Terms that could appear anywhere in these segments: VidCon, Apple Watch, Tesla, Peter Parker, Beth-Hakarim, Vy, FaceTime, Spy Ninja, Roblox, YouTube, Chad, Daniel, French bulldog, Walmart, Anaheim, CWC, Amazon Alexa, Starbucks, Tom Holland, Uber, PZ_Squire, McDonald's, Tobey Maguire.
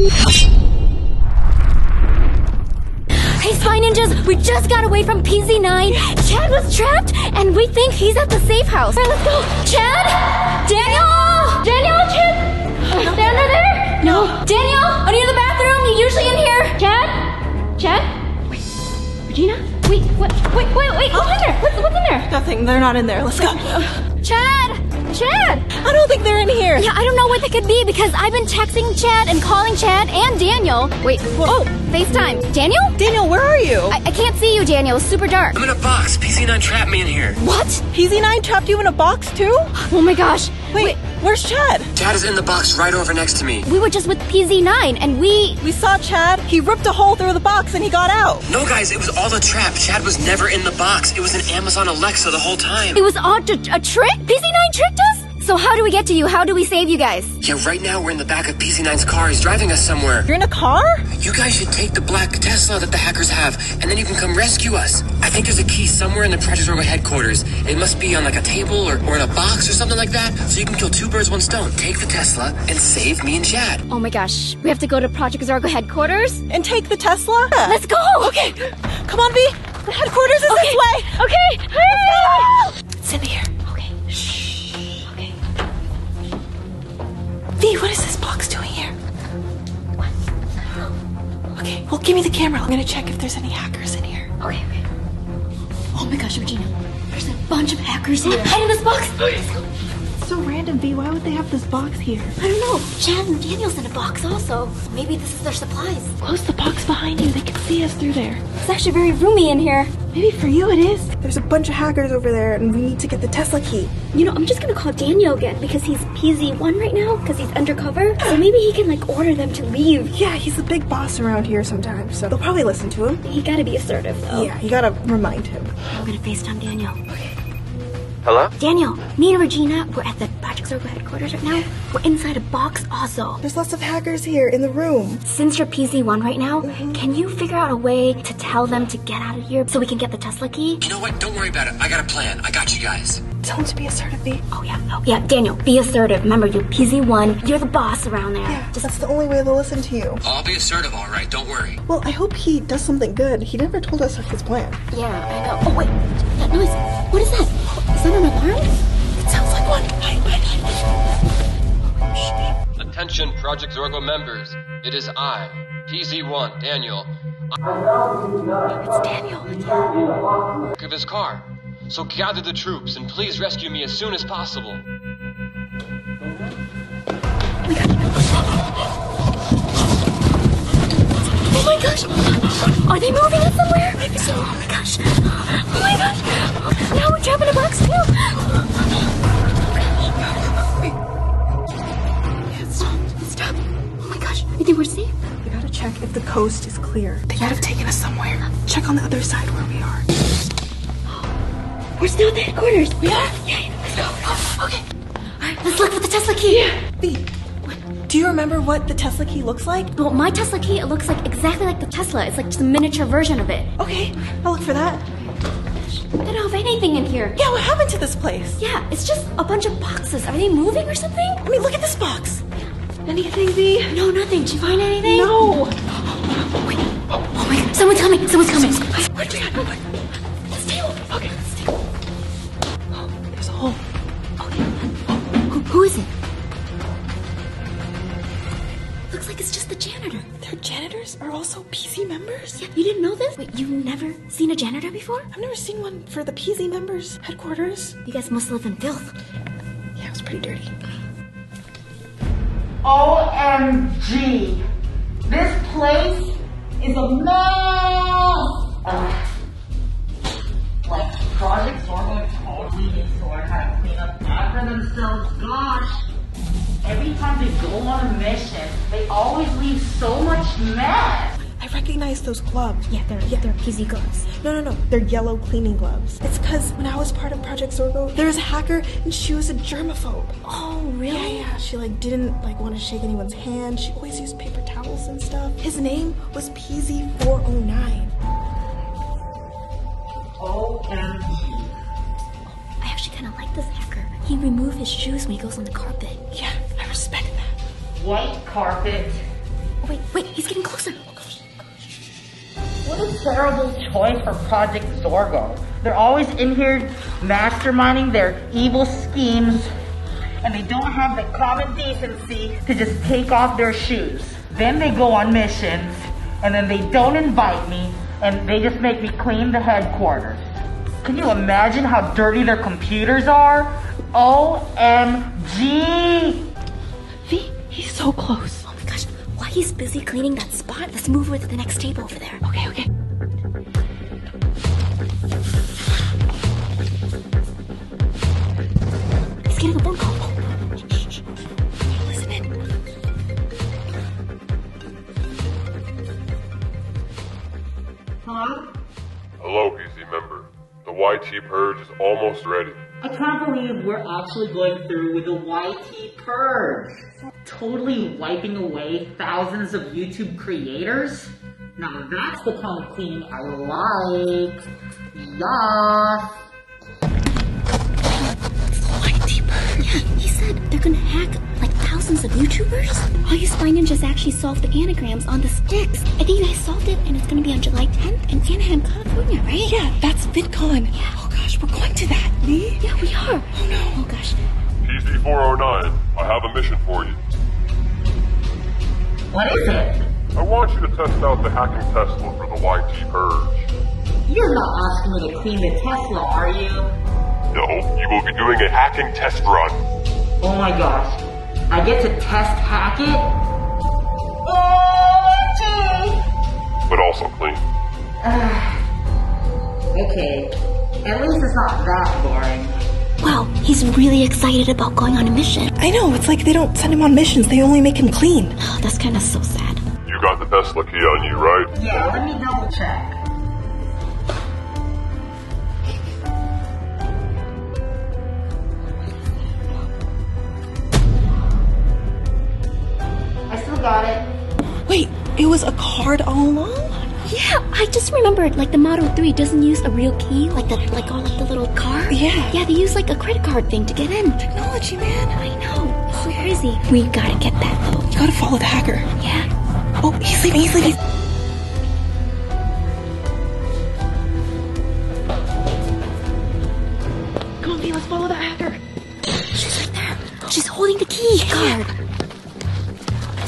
Hey, Spy Ninjas, we just got away from PZ9. Chad was trapped, and we think he's at the safe house. All right, let's go. Chad? Daniel! Daniel, Chad? Stand over there? No. Daniel, are you in the bathroom? You're usually in here. Chad? Chad? Wait. Regina? Wait, what? Wait. What's in there? What's in there? Nothing. They're not in there. Let's go. Chad! Chad! I don't think they're in here. Yeah, I don't know what they could be because I've been texting Chad and calling Chad and Daniel. Wait, whoa, FaceTime. Daniel? Daniel, where are you? I can't see you, Daniel. It's super dark. I'm in a box. PZ9 trapped me in here. What? PZ9 trapped you in a box too? Oh my gosh. Wait. Where's Chad? Chad is in the box right over next to me. We were just with PZ9 and we saw Chad. He ripped a hole through the box and he got out. No, guys, it was all a trap. Chad was never in the box. It was an Amazon Alexa the whole time. It was a trick? PZ9 tricked us? So how do we get to you? How do we save you guys? Yeah, right now we're in the back of PZ9's car. He's driving us somewhere. You're in a car? You guys should take the black Tesla that the hackers have, and then you can come rescue us. I think there's a key somewhere in the Project Zorgo headquarters. It must be on like a table or in a box or something like that. So you can kill two birds, one stone. Take the Tesla and save me and Chad. Oh my gosh, we have to go to Project Zorgo headquarters? And take the Tesla? Yeah. Let's go! Okay, come on, Vy. The headquarters is this way. Okay, hurry! It's in here. Vy, what is this box doing here? What? I don't know. Okay, well, give me the camera. I'm gonna check if there's any hackers in here. Okay. Oh my gosh, Regina. There's a bunch of hackers in here. Hide in this box. Let's go. It's so random, Vy. Why would they have this box here? I don't know. Chad and Daniel's in a box also. Maybe this is their supplies. Close the box behind you. They can see us through there. It's actually very roomy in here. Maybe for you it is. There's a bunch of hackers over there and we need to get the Tesla key. You know, I'm just gonna call Daniel again because he's PZ1 right now because he's undercover. So maybe he can like order them to leave. Yeah, he's the big boss around here sometimes, so they'll probably listen to him. You gotta be assertive though. Yeah, you gotta remind him. I'm gonna FaceTime Daniel. Okay. Hello? Daniel, me and Regina, we're at the Project Zorgo headquarters right now. We're inside a box also. There's lots of hackers here in the room. Since you're PZ1 right now, can you figure out a way to tell them to get out of here so we can get the Tesla key? You know what? Don't worry about it. I got a plan. I got you guys. Tell them to be assertive, Vy. Oh yeah, Daniel, be assertive. Remember, you're PZ1. You're the boss around there. Yeah, that's the only way they'll listen to you. I'll be assertive, all right. Don't worry. Well, I hope he does something good. He never told us his plan. Yeah, I know. Oh, wait. That noise. What is that? Is that an alarm? It sounds like one. Hi. Attention, Project Zorgo members. It is I, PZ1, Daniel. It's Daniel. Of his car. So gather the troops and please rescue me as soon as possible. Oh my gosh! Are they moving us somewhere? Maybe so. Oh my gosh! Now we're trapped in a box too! Stop! Oh my gosh, I think we're safe. We gotta check if the coast is clear. They gotta have taken us somewhere. Check on the other side where we are. We're still at the headquarters. We are? Yeah, let's go. Oh, okay. Alright, let's look for the Tesla key. Yeah. Do you remember what the Tesla key looks like? Well, my Tesla key, it looks like exactly like the Tesla. It's like just a miniature version of it. Okay, I'll look for that. I don't have anything in here. Yeah, what happened to this place? Yeah, it's just a bunch of boxes. Are they moving or something? I mean, look at this box. Anything, Vy? No, nothing. Did you find anything? No. Wait. Oh my God. Someone's coming. What did you find? Who is it? Looks like it's just the janitor. Their janitors are also PZ members? Yeah, you didn't know this? Wait, you've never seen a janitor before? I've never seen one for the PZ members' headquarters. You guys must live in filth. Yeah, it was pretty dirty. OMG. This place is a mess! Like Project Zorgo totally needs to learn how to clean up after themselves. Gosh, every time they go on a mission, they always leave so much mess. I recognize those gloves. Yeah, they're PZ gloves. No, they're yellow cleaning gloves. It's because when I was part of Project Zorgo, there was a hacker and she was a germaphobe. Oh, really? Yeah. She didn't want to shake anyone's hand. She always used paper towels and stuff. His name was PZ409. OMG. I actually kind of like this hacker. He removes his shoes when he goes on the carpet. Yeah, I respect that. White carpet. Wait, wait, he's getting closer. What a terrible choice for Project Zorgo. They're always in here masterminding their evil schemes, and they don't have the common decency to just take off their shoes. Then they go on missions, and then they don't invite me, and they just make me clean the headquarters. Can you imagine how dirty their computers are? OMG! V, he's so close. Oh my gosh, while he's busy cleaning that spot, let's move over to the next table over there. Okay, okay. He's getting a phone call. Hello, PZ member. The YT purge is almost ready. I can't believe we're actually going through with the YT purge. Totally wiping away thousands of YouTube creators. Now that's the kind of cleaning I like. Yeah. YT purge. Yeah, he said they're gonna hack thousands of YouTubers? All you Spy Ninjas actually solved the anagrams on the sticks. I think you guys solved it, and it's gonna be on July 10th in Anaheim, California, right? Yeah, that's VidCon. Yeah. Oh gosh, we're going to that, Lee? Yeah, we are. Oh no. Oh gosh. PZ409, I have a mission for you. What is it? I want you to test out the hacking Tesla for the YT purge. You're not asking me to clean the Tesla, are you? No, you will be doing a hacking test run. Oh my gosh. I get to test hack it? Oh, gee! But also clean. Okay, at least it's not that boring. Wow, he's really excited about going on a mission. I know, it's like they don't send him on missions, they only make him clean. Oh, that's kind of so sad. You got the Tesla key on you, right? Yeah, let me double check. Got it. Wait, it was a card all along? Yeah, I just remembered, the Model 3 doesn't use a real key, like the little card. Yeah. Yeah, they use a credit card thing to get in. Technology, man. I know, it's so crazy. We gotta get that though. You gotta follow the hacker. Yeah. Oh, he's leaving, he's leaving. Come on, V, let's follow the hacker. She's right there. She's holding the key card. Yeah.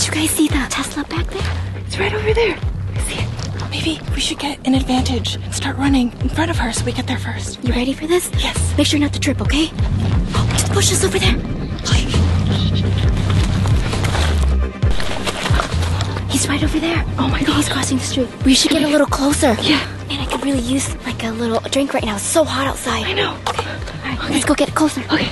You guys see the Tesla back there? It's right over there. I see it. Maybe we should get an advantage and start running in front of her so we get there first. You ready for this? Yes. Make sure not to trip, okay? Oh, just push us over there. He's right over there. Oh my God. He's crossing the street. We should get a little closer. Yeah. Man, I could really use a little drink right now. It's so hot outside. I know. Okay. All right, let's go get closer. Okay.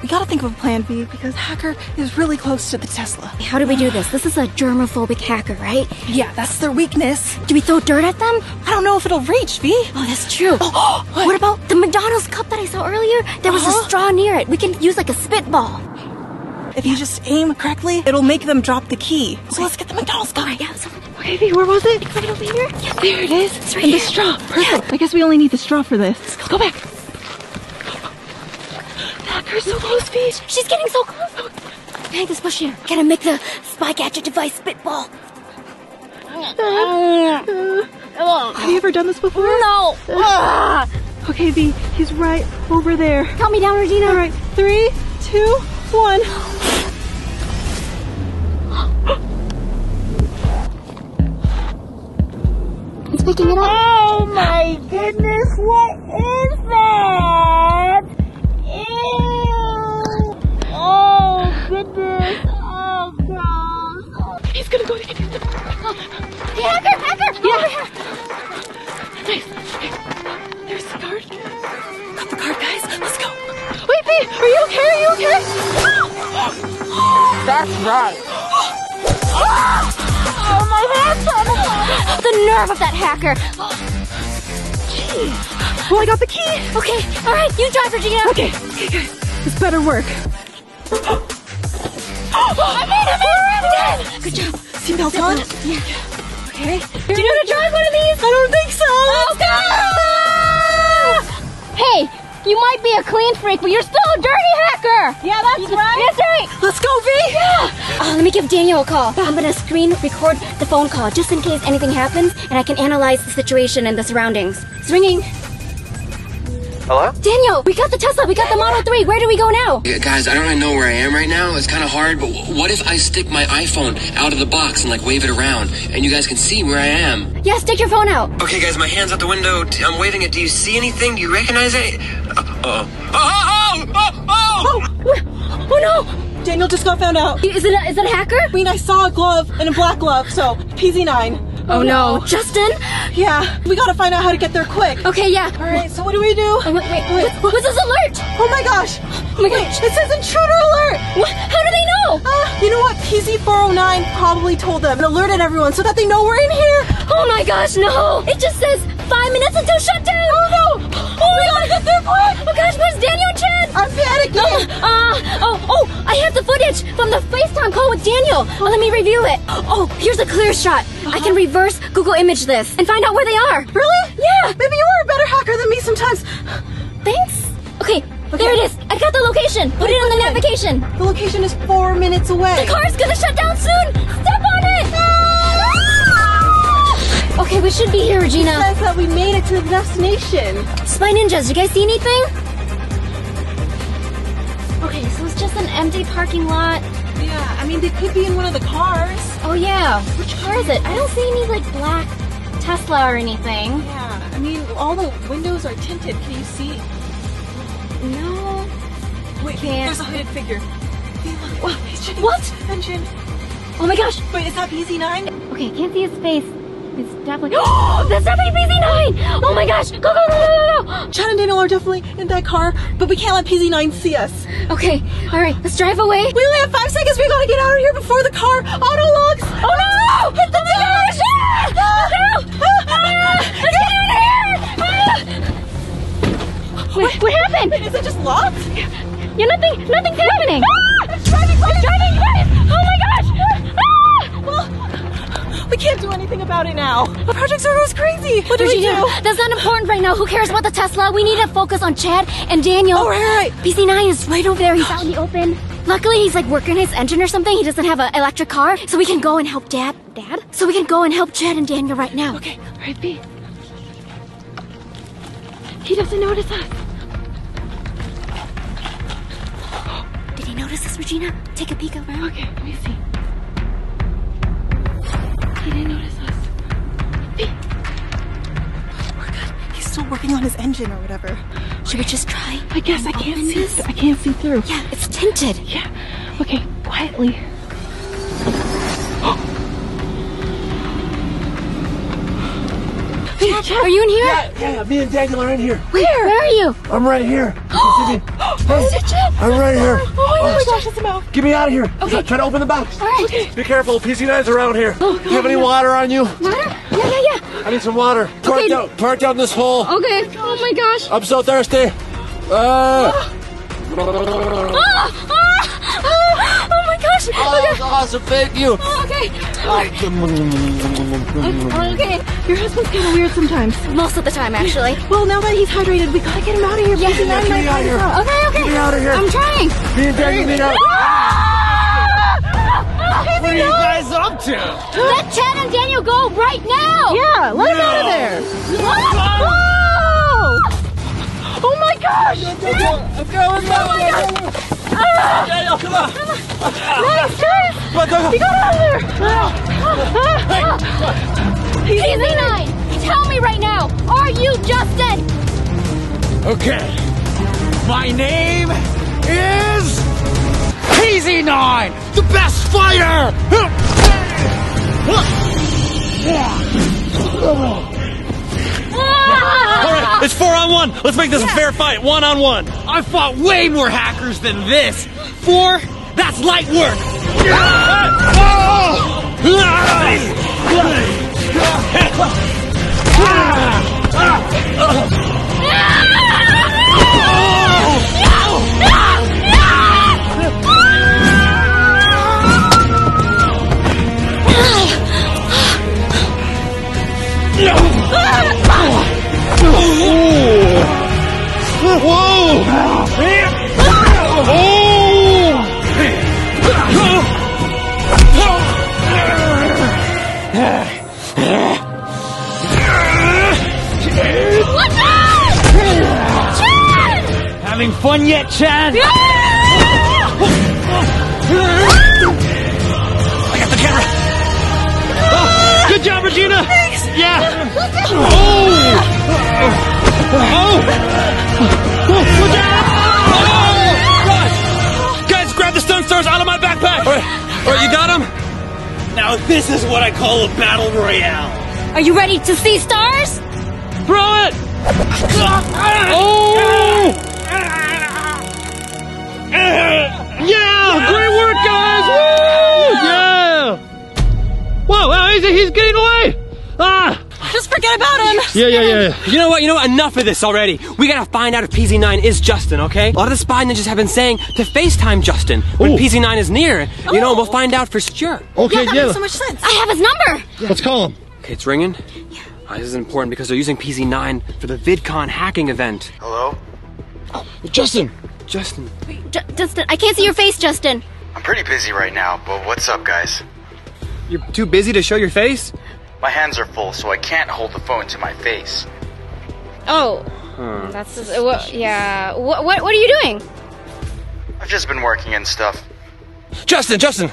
We gotta think of a plan B because the hacker is really close to the Tesla. How do we do this? This is a germophobic hacker, right? Yeah, that's their weakness. Do we throw dirt at them? I don't know if it'll reach, V. Oh, that's true. Oh, what about the McDonald's cup that I saw earlier? There was a straw near it. We can use a spitball. If you just aim correctly, it'll make them drop the key. Okay. So let's get the McDonald's cup. Right, yeah, okay, V, where was it? Right over here? Yeah, there it is. It's right here. The straw. Perfect. Yeah. I guess we only need the straw for this. Let's go back. You're so close, V. She's getting so close. Dang, this bush here. Gotta make the spy gadget device spitball. Have you ever done this before? No. Okay, V, he's right over there. Count me down, Regina. All right, 3, 2, 1. It's picking it up. Oh my goodness, what is that? Oh, goodness. Oh, God. He's gonna go to get the hacker, over here. Nice. Hey, there's the card. Got the card, guys. Let's go. Wait, B, are you okay? Are you okay? That's right. Oh, my hand's on the phone. The nerve of that hacker. Jeez. Well, I got the key. Okay. All right, you drive, Regina. Okay. Okay, guys. This better work. I made it! Good job. Seatbelt on? Yeah. Okay. Do you know how to drive one of these? I don't think so. Let's go! Hey, You might be a clean freak, but you're still a dirty hacker. Yeah, that's right. That's right. Let's go, V. Yeah. Let me give Daniel a call. I'm going to screen record the phone call just in case anything happens, and I can analyze the situation and the surroundings. It's ringing. Hello? Daniel, we got the Tesla, we got the Model 3. Where do we go now? Yeah, guys, I don't really know where I am right now. It's kind of hard, but what if I stick my iPhone out of the box and, like, wave it around, and you guys can see where I am? Yeah, stick your phone out. Okay, guys, my hand's out the window. I'm waving it. Do you see anything? Do you recognize it? Oh, no! Daniel just got found out. Is it a hacker? I mean, I saw a glove and a black glove, so PZ9. Oh no. Justin? Yeah. We gotta find out how to get there quick. Okay, yeah. Alright, so what do we do? Oh, wait. What's this alert? Oh my gosh. Oh my gosh. It says intruder alert. What? How do they know? You know what? PZ409 probably told them and alerted everyone so that they know we're in here. Oh my gosh, no. It just says 5 minutes until shutdown. Oh no. Oh, we gotta get there quick. Oh gosh, where's Daniel and Chad? I'm panicking. I have the footage from the FaceTime call with Daniel. Let me review it. Oh, here's a clear shot. I can reverse Google image this and find out where they are. Really? Yeah. Maybe you are a better hacker than me sometimes. Thanks. Okay. There it is. I got the location. Put it on the navigation. The location is 4 minutes away. The car's gonna shut down soon. Step on it. Ah! Okay, we should be here, Regina. I thought we made it to the destination. Spy Ninjas, you guys see anything? Okay, so it's just an empty parking lot. Yeah, I mean, they could be in one of the cars. Oh, yeah. Which car is it? I don't see any, like, black Tesla or anything. Yeah, I mean, all the windows are tinted. Can you see? No. Wait, there's a hooded figure. What? Engine. Oh, my gosh. Wait, is that PZ9? Okay, I can't see his face. It's definitely... Oh, that's definitely PZ9! Oh my gosh! Go, go, go, go, go, go! Chad and Daniel are definitely in that car, but we can't let PZ9 see us. Okay, alright, let's drive away. We only have 5 seconds, we gotta get out of here before the car auto-logs! Oh no! Hit the garage! Let's get out of here! What happened? Is it just locked? Yeah, nothing's happening! Ah! It's driving! Oh my gosh! Ah! We can't do anything about it now. Project Zorgo is crazy. What do we do? That's not important right now. Who cares about the Tesla? We need to focus on Chad and Daniel. Oh, right. PZ9 is right over there. He's out in the open. Luckily, he's like working his engine or something. He doesn't have an electric car, so we can go and help Dad. So we can go and help Chad and Daniel right now. Okay. All right, B. He doesn't notice us. Did he notice us, Regina? Take a peek around. Okay. Let me see. He didn't notice us. We're good. He's still working on his engine or whatever. Should we just try? I guess I can't see. I can't see through. Yeah, it's tinted. Yeah. Okay, quietly. Chad, are you in here? Yeah, me and Daniel are in here. Where are you? I'm right here. I'm right here. Oh my gosh, it's a mouth. Get me out of here. Okay. Try to open the box. All right. Okay. Be careful, PC9's around here. Oh, do you have any water on you? Water? Yeah. I need some water. Okay. Park down this hole. Okay. Oh my gosh. I'm so thirsty. Oh my gosh. Oh, okay. That's awesome. Thank you. Oh, okay. Your husband's kind of weird sometimes. Most of the time, actually. Well, now that he's hydrated, we gotta get him out of here. Yeah, get me out of here. Okay. Get me out of here. I'm trying. Me and Daniel need out. What are you guys up to? Let Chad and Daniel go right now. Yeah, let him out of there. Whoa! Oh my gosh! I'm going down. Daniel, come on! Nice, guys! Go. He got out of there! PZ9, tell me right now, are you Justin? Okay, my name is PZ9, the best fighter! Alright, it's 4-on-1. Let's make this a fair fight, 1-on-1. I fought way more hackers than this. 4, that's light work. Whoa! What's up? Chad! Having fun yet, Chad? Yeah! I got the camera. Oh, good job, Regina. Thanks. Yeah. Oh! Oh! Look out! Oh! Grab the stone stars out of my backpack! Alright, you got them? Now this is what I call a battle royale. Are you ready to see stars? Throw it! Oh! Yeah! Great work, guys! Woo! Yeah! Whoa, wow, he's getting away! Ah! Just forget about him! Yeah. You know what? Enough of this already. We gotta find out if PZ9 is Justin, okay? A lot of the Spy Ninjas have been saying to FaceTime Justin when PZ9 is near. You know, we'll find out for sure. Okay, yeah. That makes so much sense. I have his number! Yeah. Let's call him. Okay, it's ringing. Yeah. This is important because they're using PZ9 for the VidCon hacking event. Hello? Oh, Justin! Justin. Wait, Justin, I can't see your face, Justin. I'm pretty busy right now, but what's up, guys? You're too busy to show your face? My hands are full, so I can't hold the phone to my face. Oh, that's yeah. What are you doing? I've just been working and stuff. Justin,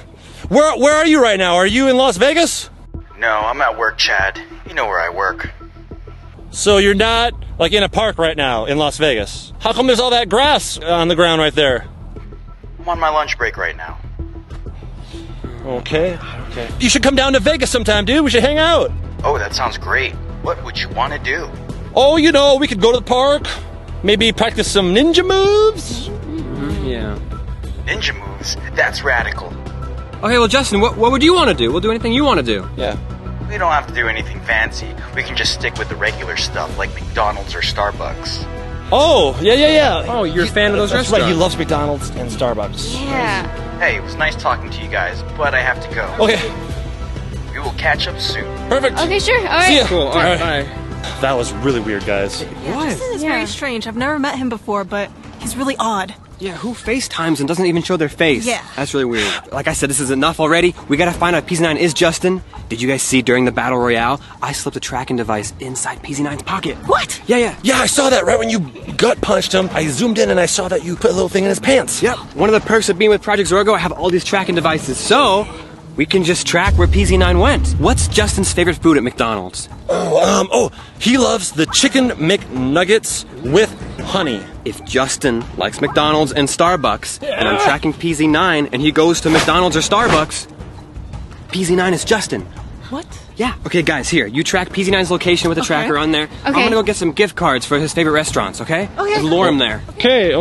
where are you right now? Are you in Las Vegas? No, I'm at work, Chad. You know where I work. So you're not like in a park right now in Las Vegas? How come there's all that grass on the ground right there? I'm on my lunch break right now. Okay. You should come down to Vegas sometime, dude. We should hang out. Oh, that sounds great. What would you want to do? Oh, you know, we could go to the park. Maybe practice some ninja moves. Yeah. Ninja moves? That's radical. Okay, well, Justin, what would you want to do? We'll do anything you want to do. Yeah. We don't have to do anything fancy. We can just stick with the regular stuff like McDonald's or Starbucks. Oh, yeah. Oh, you're a fan of those restaurants? Right, he loves McDonald's and Starbucks. Yeah. Hey, it was nice talking to you guys, but I have to go. Okay. We will catch up soon. Perfect. Okay, sure. All right. See ya. Cool. All right. Bye. That was really weird, guys. What? Justin is very strange. I've never met him before, but he's really odd. Yeah, who FaceTimes and doesn't even show their face? Yeah. That's really weird. Like I said, this is enough already. We gotta find out if PZ9 is Justin. Did you guys see during the battle royale, I slipped a tracking device inside PZ9's pocket? What? Yeah, I saw that right when you gut punched him. I zoomed in and I saw that you put a little thing in his pants. Yep. One of the perks of being with Project Zorgo, I have all these tracking devices, so we can just track where PZ9 went. What's Justin's favorite food at McDonald's? Oh, he loves the chicken McNuggets with honey. If Justin likes McDonald's and Starbucks, and I'm tracking PZ9 and he goes to McDonald's or Starbucks, PZ9 is Justin. What? Yeah. Okay, guys, here. You track PZ9's location with a tracker on there. Okay. I'm gonna go get some gift cards for his favorite restaurants, okay? Okay. And lure him there. Okay.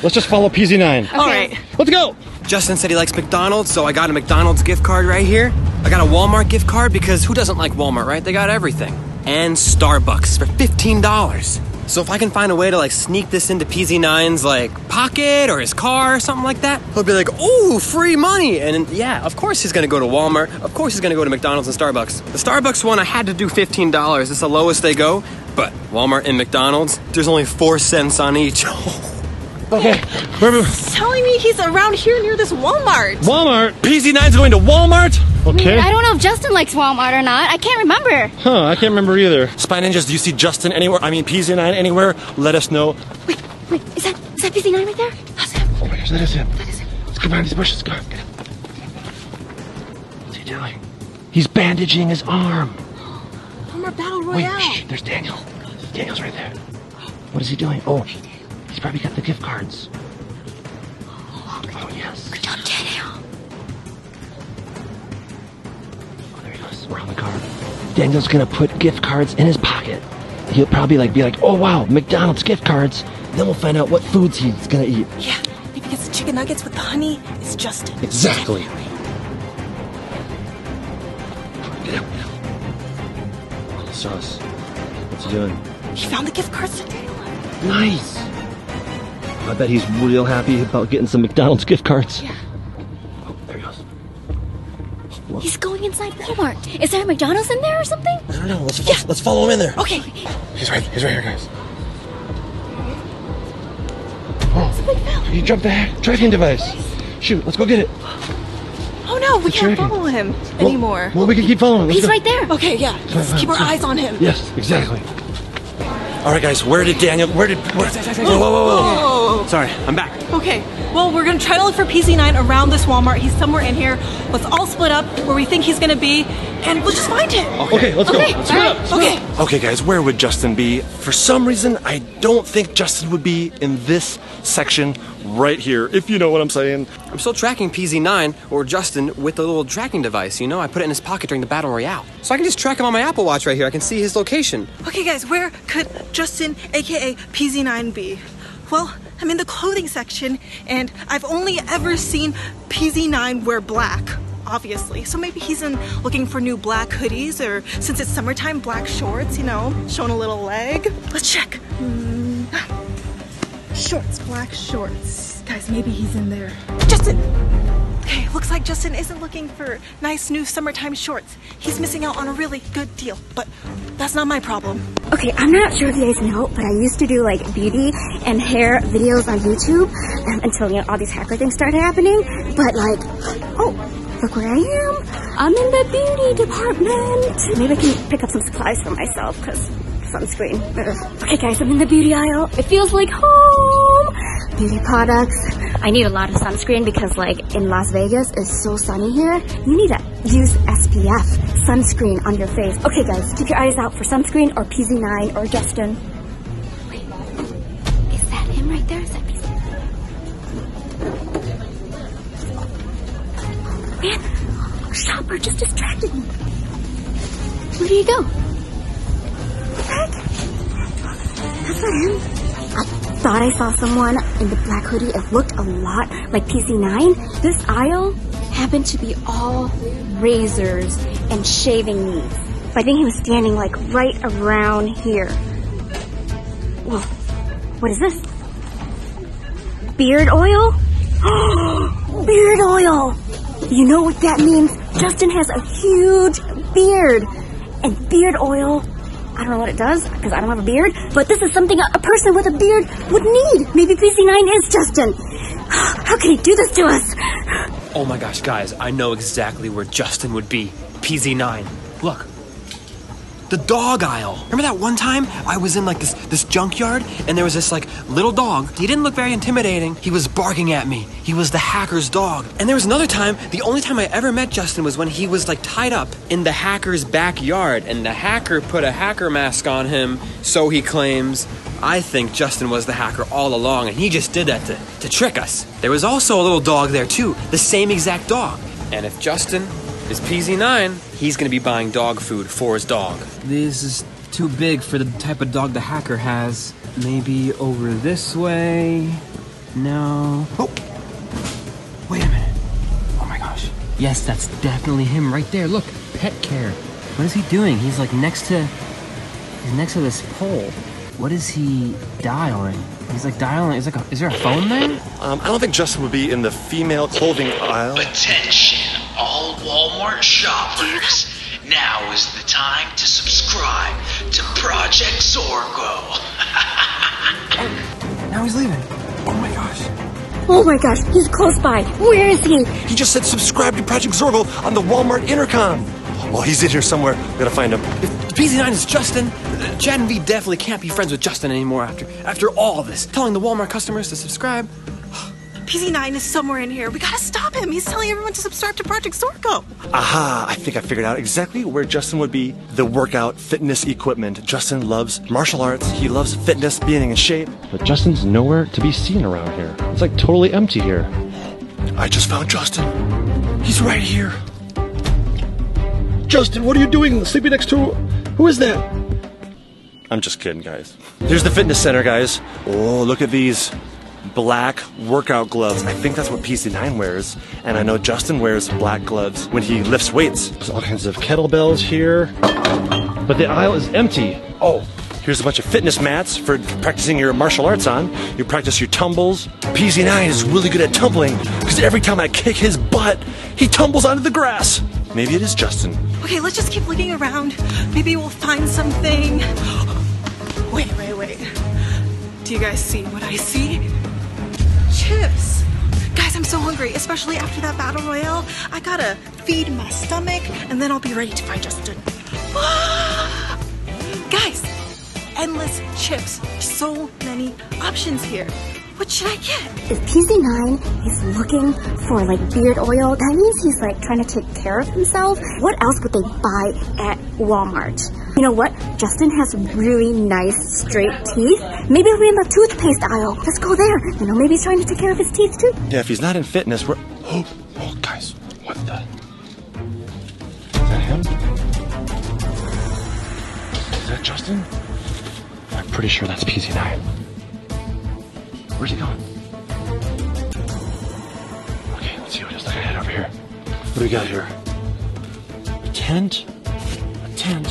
Let's just follow PZ9. Okay. All right. Let's go! Justin said he likes McDonald's, so I got a McDonald's gift card right here. I got a Walmart gift card because who doesn't like Walmart, right? They got everything. And Starbucks for $15. So if I can find a way to, like, sneak this into PZ9's, like, pocket or his car or something like that, he'll be like, ooh, free money! And, yeah, of course he's gonna go to Walmart. Of course he's gonna go to McDonald's and Starbucks. The Starbucks one, I had to do $15. It's the lowest they go. But Walmart and McDonald's, there's only 4 cents on each. Okay. He's telling me he's around here near this Walmart. Walmart? PZ9's going to Walmart? Okay. I don't know if Justin likes Walmart or not. I can't remember. Huh, I can't remember either. Spy Ninjas, do you see Justin anywhere? I mean, PZ9 anywhere? Let us know. Wait. Is that PZ9 right there? That's him. Oh my gosh, that is him. Let's go behind these bushes. Go on. Get him. What's he doing? He's bandaging his arm. Walmart Battle Royale. Wait, shh, there's Daniel. Daniel's right there. What is he doing? Oh. He's probably got the gift cards. Oh, yes. Good job, Daniel. Oh, there he goes. We're on the car. Daniel's gonna put gift cards in his pocket. He'll probably be like, oh, wow, McDonald's gift cards. Then we'll find out what foods he's gonna eat. Yeah, maybe it's the chicken nuggets with the honey. It's Justin. Exactly. Get him. Oh, the sauce. What's he doing? He found the gift cards to Daniel. Nice. I bet he's real happy about getting some McDonald's gift cards. Yeah. Oh, there he goes. Whoa. He's going inside Walmart. Is there a McDonald's in there or something? I don't know. Let's follow him in there. Okay. He's right here, guys. Oh, he jumped the drive-in device. Shoot, let's go get it. Oh no, we can't follow him anymore. Well, we can keep following him. He's right there. Okay, yeah. Let's keep our eyes on him. Yes, exactly. All right, guys, where did Daniel, whoa, whoa, whoa. Sorry, I'm back. Okay, well, we're gonna try to look for PZ9 around this Walmart. He's somewhere in here. Let's all split up where we think he's gonna be, and we'll just find him. Okay, let's go. Let's split up, Okay, guys, where would Justin be? For some reason, I don't think Justin would be in this section right here, if you know what I'm saying. I'm still tracking PZ9, or Justin, with the little tracking device, you know? I put it in his pocket during the Battle Royale. So I can just track him on my Apple Watch right here. I can see his location. Okay, guys, where could Justin, aka PZ9, be? Well, I'm in the clothing section, and I've only ever seen PZ9 wear black, obviously. So maybe he's in looking for new black hoodies, or since it's summertime, black shorts, you know, showing a little leg. Let's check. Shorts, black shorts. Guys, maybe he's in there. Justin! Okay, looks like Justin isn't looking for nice new summertime shorts. He's missing out on a really good deal, but that's not my problem. Okay, I'm not sure if you guys know, but I used to do like beauty and hair videos on YouTube until, you know, all these hacker things started happening. But like, oh, look where I am. I'm in the beauty department. Maybe I can pick up some supplies for myself, because sunscreen. Okay guys, I'm in the beauty aisle. It feels like home. Beauty products. I need a lot of sunscreen because like in Las Vegas, it's so sunny here. You need to use SPF sunscreen on your face. Okay guys, keep your eyes out for sunscreen or PZ9 or Justin. Wait, is that him right there? Is that PZ9? Man, shopper just distracted me. Where do you go? That's not him. I thought I saw someone in the black hoodie. It looked a lot like PZ9. This aisle happened to be all razors and shaving needs. But I think he was standing like right around here. Whoa, what is this? Beard oil? Beard oil! You know what that means? Justin has a huge beard. And beard oil, I don't know what it does, because I don't have a beard, but this is something a person with a beard would need. Maybe PZ9 is Justin. How can he do this to us? Oh my gosh, guys, I know exactly where Justin would be. PZ9. Look. The dog aisle. Remember that one time I was in like this junkyard and there was this like little dog. He didn't look very intimidating. He was barking at me. He was the hacker's dog. And there was another time, the only time I ever met Justin was when he was like tied up in the hacker's backyard and the hacker put a hacker mask on him, so he claims. I think Justin was the hacker all along and he just did that to trick us. There was also a little dog there too, the same exact dog. And if Justin is PZ9, he's gonna be buying dog food for his dog. This is too big for the type of dog the hacker has. Maybe over this way. No. Oh, wait a minute. Oh my gosh. Yes, that's definitely him right there. Look, pet care. What is he doing? He's like next to this pole. What is he dialing? He's like dialing. Is there a phone there? I don't think Justin would be in the female clothing aisle. Attention. All Walmart shoppers, now is the time to subscribe to Project Zorgo. Now he's leaving. Oh my gosh. Oh my gosh, he's close by. Where is he? He just said subscribe to Project Zorgo on the Walmart intercom. Well, he's in here somewhere. We gotta find him. If PZ9 is Justin, Chad and V definitely can't be friends with Justin anymore after all this. Telling the Walmart customers to subscribe. PZ9 is somewhere in here. We gotta stop him. He's telling everyone to subscribe to Project Zorgo. Aha, I think I figured out exactly where Justin would be. The workout fitness equipment. Justin loves martial arts. He loves fitness, being in shape. But Justin's nowhere to be seen around here. It's like totally empty here. I just found Justin. He's right here. Justin, what are you doing sleeping next to... Who is that? I'm just kidding, guys. Here's the fitness center, guys. Oh, look at these. Black workout gloves. I think that's what PZ9 wears, and I know Justin wears black gloves when he lifts weights. There's all kinds of kettlebells here, but the aisle is empty. Oh, here's a bunch of fitness mats for practicing your martial arts on. You practice your tumbles. PZ9 is really good at tumbling because every time I kick his butt, he tumbles onto the grass. Maybe it is Justin. Okay, let's just keep looking around. Maybe we'll find something. Wait. Do you guys see what I see? Chips. Guys, Guys, I'm so hungry, especially after that battle royale. I gotta feed my stomach, and then I'll be ready to fight Justin. Guys, endless chips. So many options here. What should I get? If PZ9 is looking for like beard oil, that means he's like trying to take care of himself. What else would they buy at Walmart? You know what? Justin has really nice straight teeth. Maybe he'll be in the toothpaste aisle. Let's go there. You know, maybe he's trying to take care of his teeth too. Yeah, if he's not in fitness, we're... Oh, guys, what the... Is that him? Is that Justin? I'm pretty sure that's PZ9. Where's he going? Okay, let's see what it is. I gotta head over here. What do we got here? A tent? A tent?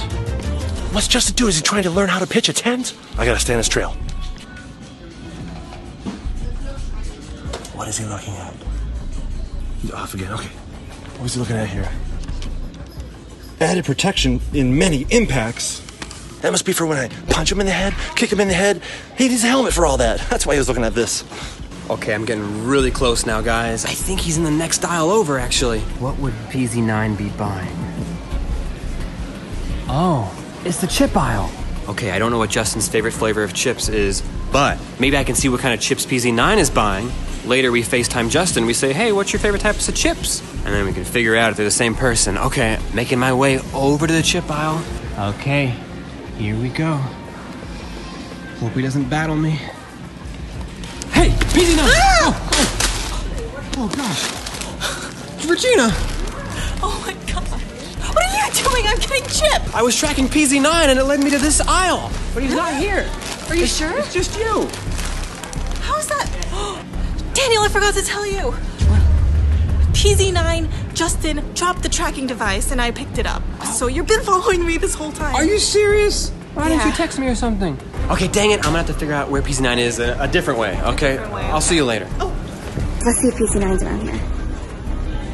What's Justin doing? Is he trying to learn how to pitch a tent? I gotta stay on his trail. What is he looking at? He's off again, okay. What is he looking at here? Added protection in many impacts. That must be for when I punch him in the head, kick him in the head. He needs a helmet for all that. That's why he was looking at this. Okay, I'm getting really close now, guys. I think he's in the next aisle over, actually. What would PZ9 be buying? Oh, it's the chip aisle. Okay, I don't know what Justin's favorite flavor of chips is, but maybe I can see what kind of chips PZ9 is buying. Later, we FaceTime Justin. We say, hey, what's your favorite types of chips? And then we can figure out if they're the same person. Okay, making my way over to the chip aisle. Okay. Here we go. Hope he doesn't battle me. Hey, PZ9! Ah! Oh, gosh. It's Regina! Oh my god. What are you doing? I'm getting chipped! I was tracking PZ9 and it led me to this aisle. But he's not here. Are you sure? It's just you. How is that? Daniel, I forgot to tell you. What? PZ9, Justin dropped the tracking device and I picked it up. So you've been following me this whole time. Are you serious? Why didn't you text me or something? Okay, dang it. I'm gonna have to figure out where PZ9 is a different way. Okay, I'll see you later. Oh. Let's see if PZ9's around here.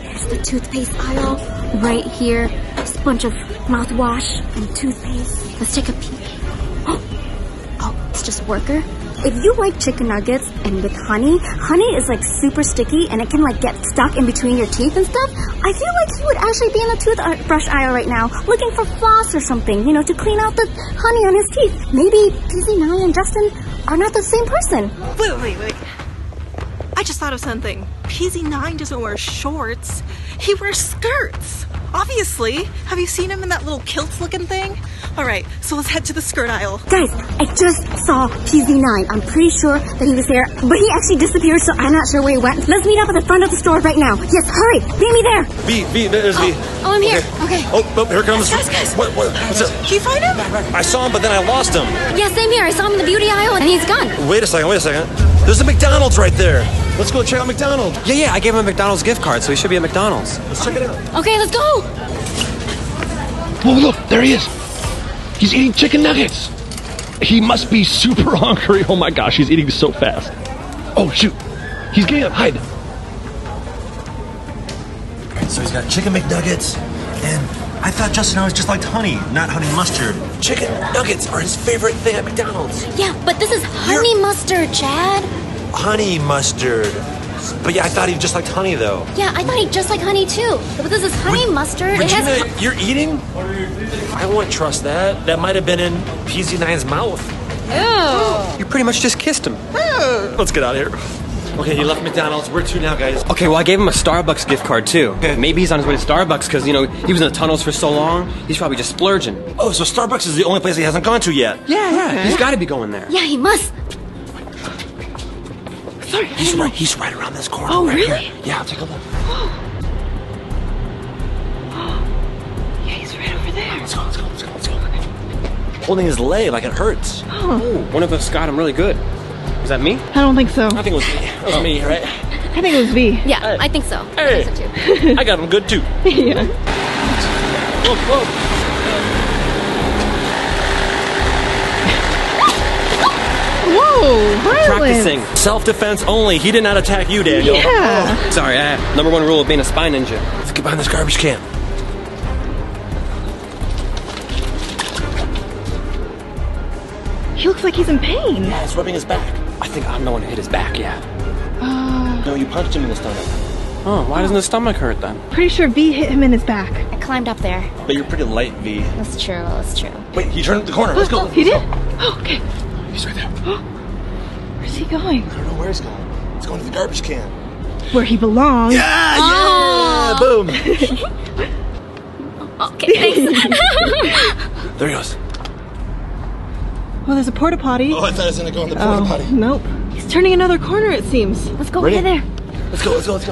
There's the toothpaste aisle right here. There's a bunch of mouthwash and toothpaste. Let's take a peek. Oh, it's just worker. If you like chicken nuggets and with honey, honey is like super sticky and it can like get stuck in between your teeth and stuff. I feel like he would actually be in the toothbrush aisle right now looking for floss or something, you know, to clean out the honey on his teeth. Maybe PZ9 and Justin are not the same person. Wait. I just thought of something. PZ9 doesn't wear shorts. He wears skirts. Obviously. Have you seen him in that little kilt looking thing? All right, so let's head to the skirt aisle. Guys, I just saw PZ9. I'm pretty sure that he was there, but he actually disappeared, so I'm not sure where he went. Let's meet up at the front of the store right now. Yes, hurry, meet me there. There's V. Oh, I'm here, okay. Oh, here comes. Guys. What's up? Did you find him? I saw him, but then I lost him. Yeah, same here. I saw him in the beauty aisle, and he's gone. Wait a second. There's a McDonald's right there. Let's go check out McDonald's. Yeah, I gave him a McDonald's gift card, so he should be at McDonald's. Let's check it out. Okay, let's go. Whoa, look, there he is. He's eating chicken nuggets. He must be super hungry. Oh my gosh, he's eating so fast. Oh shoot, he's getting up, hide. All right, so he's got chicken McNuggets, and I thought Justin always just liked honey, not honey mustard. Chicken nuggets are his favorite thing at McDonald's. Yeah, but this is honey mustard, Chad. Honey mustard. But yeah, I thought he just liked honey, though. Yeah, I thought he just liked honey, too. But this is honey mustard. Regina, you're eating? I wouldn't trust that. That might have been in PZ9's mouth. Ew. You pretty much just kissed him. Ew. Let's get out of here. Okay, he left McDonald's. Where to now, guys? Okay, well, I gave him a Starbucks gift card, too. Okay. Maybe he's on his way to Starbucks because, you know, he was in the tunnels for so long. He's probably just splurging. Oh, so Starbucks is the only place he hasn't gone to yet. Yeah. Okay. He's got to be going there. Yeah, he must. He's right around this corner. Oh, right really? Here. Yeah, I'll take a look. Yeah, he's right over there. Let's go. Holding his leg like it hurts. Oh. Ooh, one of us got him really good. Was that me? I don't think so. I think it was me. It was me, right? I think it was V. Yeah, hey. I think so. Hey. I think so too. I got him good too. Yeah. Whoa. Whoa, violence. Practicing. Self-defense only. He did not attack you, Daniel. Yeah. Oh, sorry, number one rule of being a spy ninja. Let's get behind this garbage can. He looks like he's in pain. Yeah, he's rubbing his back. I think I'm the one who hit his back, yeah. No, you punched him in the stomach. Oh, why doesn't his stomach hurt then? Pretty sure V hit him in his back. I climbed up there. But you're pretty light, V. That's true, that's true. Wait, he turned the corner. Let's go. He did? Oh, okay. He's right there. Where's he going? I don't know where he's going. He's going to the garbage can. Where he belongs. Yeah, yeah! Boom! Okay, thanks. There he goes. Well, there's a porta potty. Oh, I thought I was gonna go in the porta potty. Nope. He's turning another corner, it seems. Let's go over there. Let's go, let's go, let's go.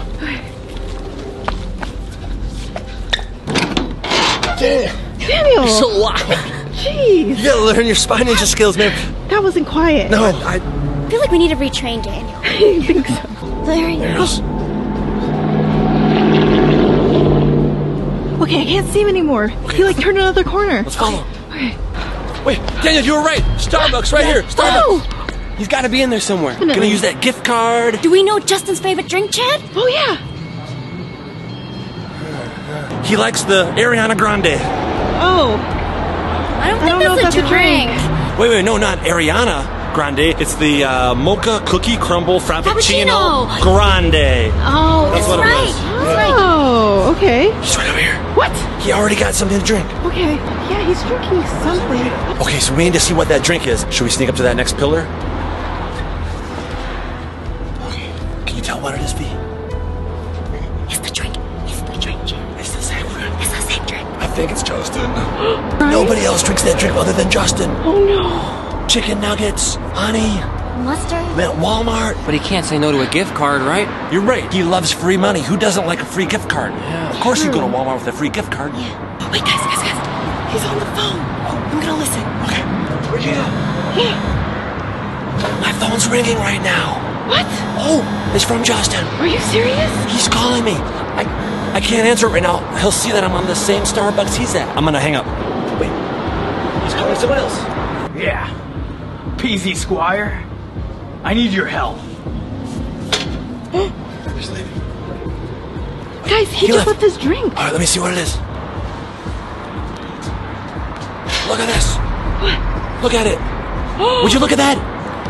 Okay. Damn! Daniel! You're so locked. Jeez. You gotta learn your Spy Ninja skills, man. That wasn't quiet. No, I feel like we need to retrain Daniel. I think so. There he goes. Okay, I can't see him anymore. Okay, he like turned another corner. Let's follow him. Okay. Wait, Daniel, you were right. Starbucks, right here. Starbucks. Oh. He's got to be in there somewhere. Definitely. Gonna use that gift card. Do we know Justin's favorite drink, Chad? Oh, yeah. He likes the Ariana Grande. Oh. I don't think that's a drink. Wait, no, not Ariana Grande. It's the Mocha Cookie Crumble Frappuccino Grande. Oh, that's right. Oh, okay. He's right over here. What? He already got something to drink. Okay. Yeah, he's drinking something. Okay, so we need to see what that drink is. Should we sneak up to that next pillar? Okay. Can you tell what it is, V? It's the drink. It's the drink. It's the same drink. It's the same drink. I think it's Justin. Right? Nobody else drinks that drink other than Justin. Oh, no. Chicken nuggets, honey. Mustard. At Walmart. But he can't say no to a gift card, right? You're right. He loves free money. Who doesn't like a free gift card? Yeah. Of course you go to Walmart with a free gift card. Yeah. Oh, wait, guys. He's on the phone. Oh, I'm gonna listen. Okay. Regina. Yeah. My phone's ringing right now. What? Oh, it's from Justin. Are you serious? He's calling me. I can't answer it right now. He'll see that I'm on the same Starbucks he's at. I'm gonna hang up. Wait. He's calling someone else. Yeah. PZ_Squire. I need your help. He's leaving. Guys, he just left his drink. All right, let me see what it is. Look at this. What? Look at it. Would you look at that?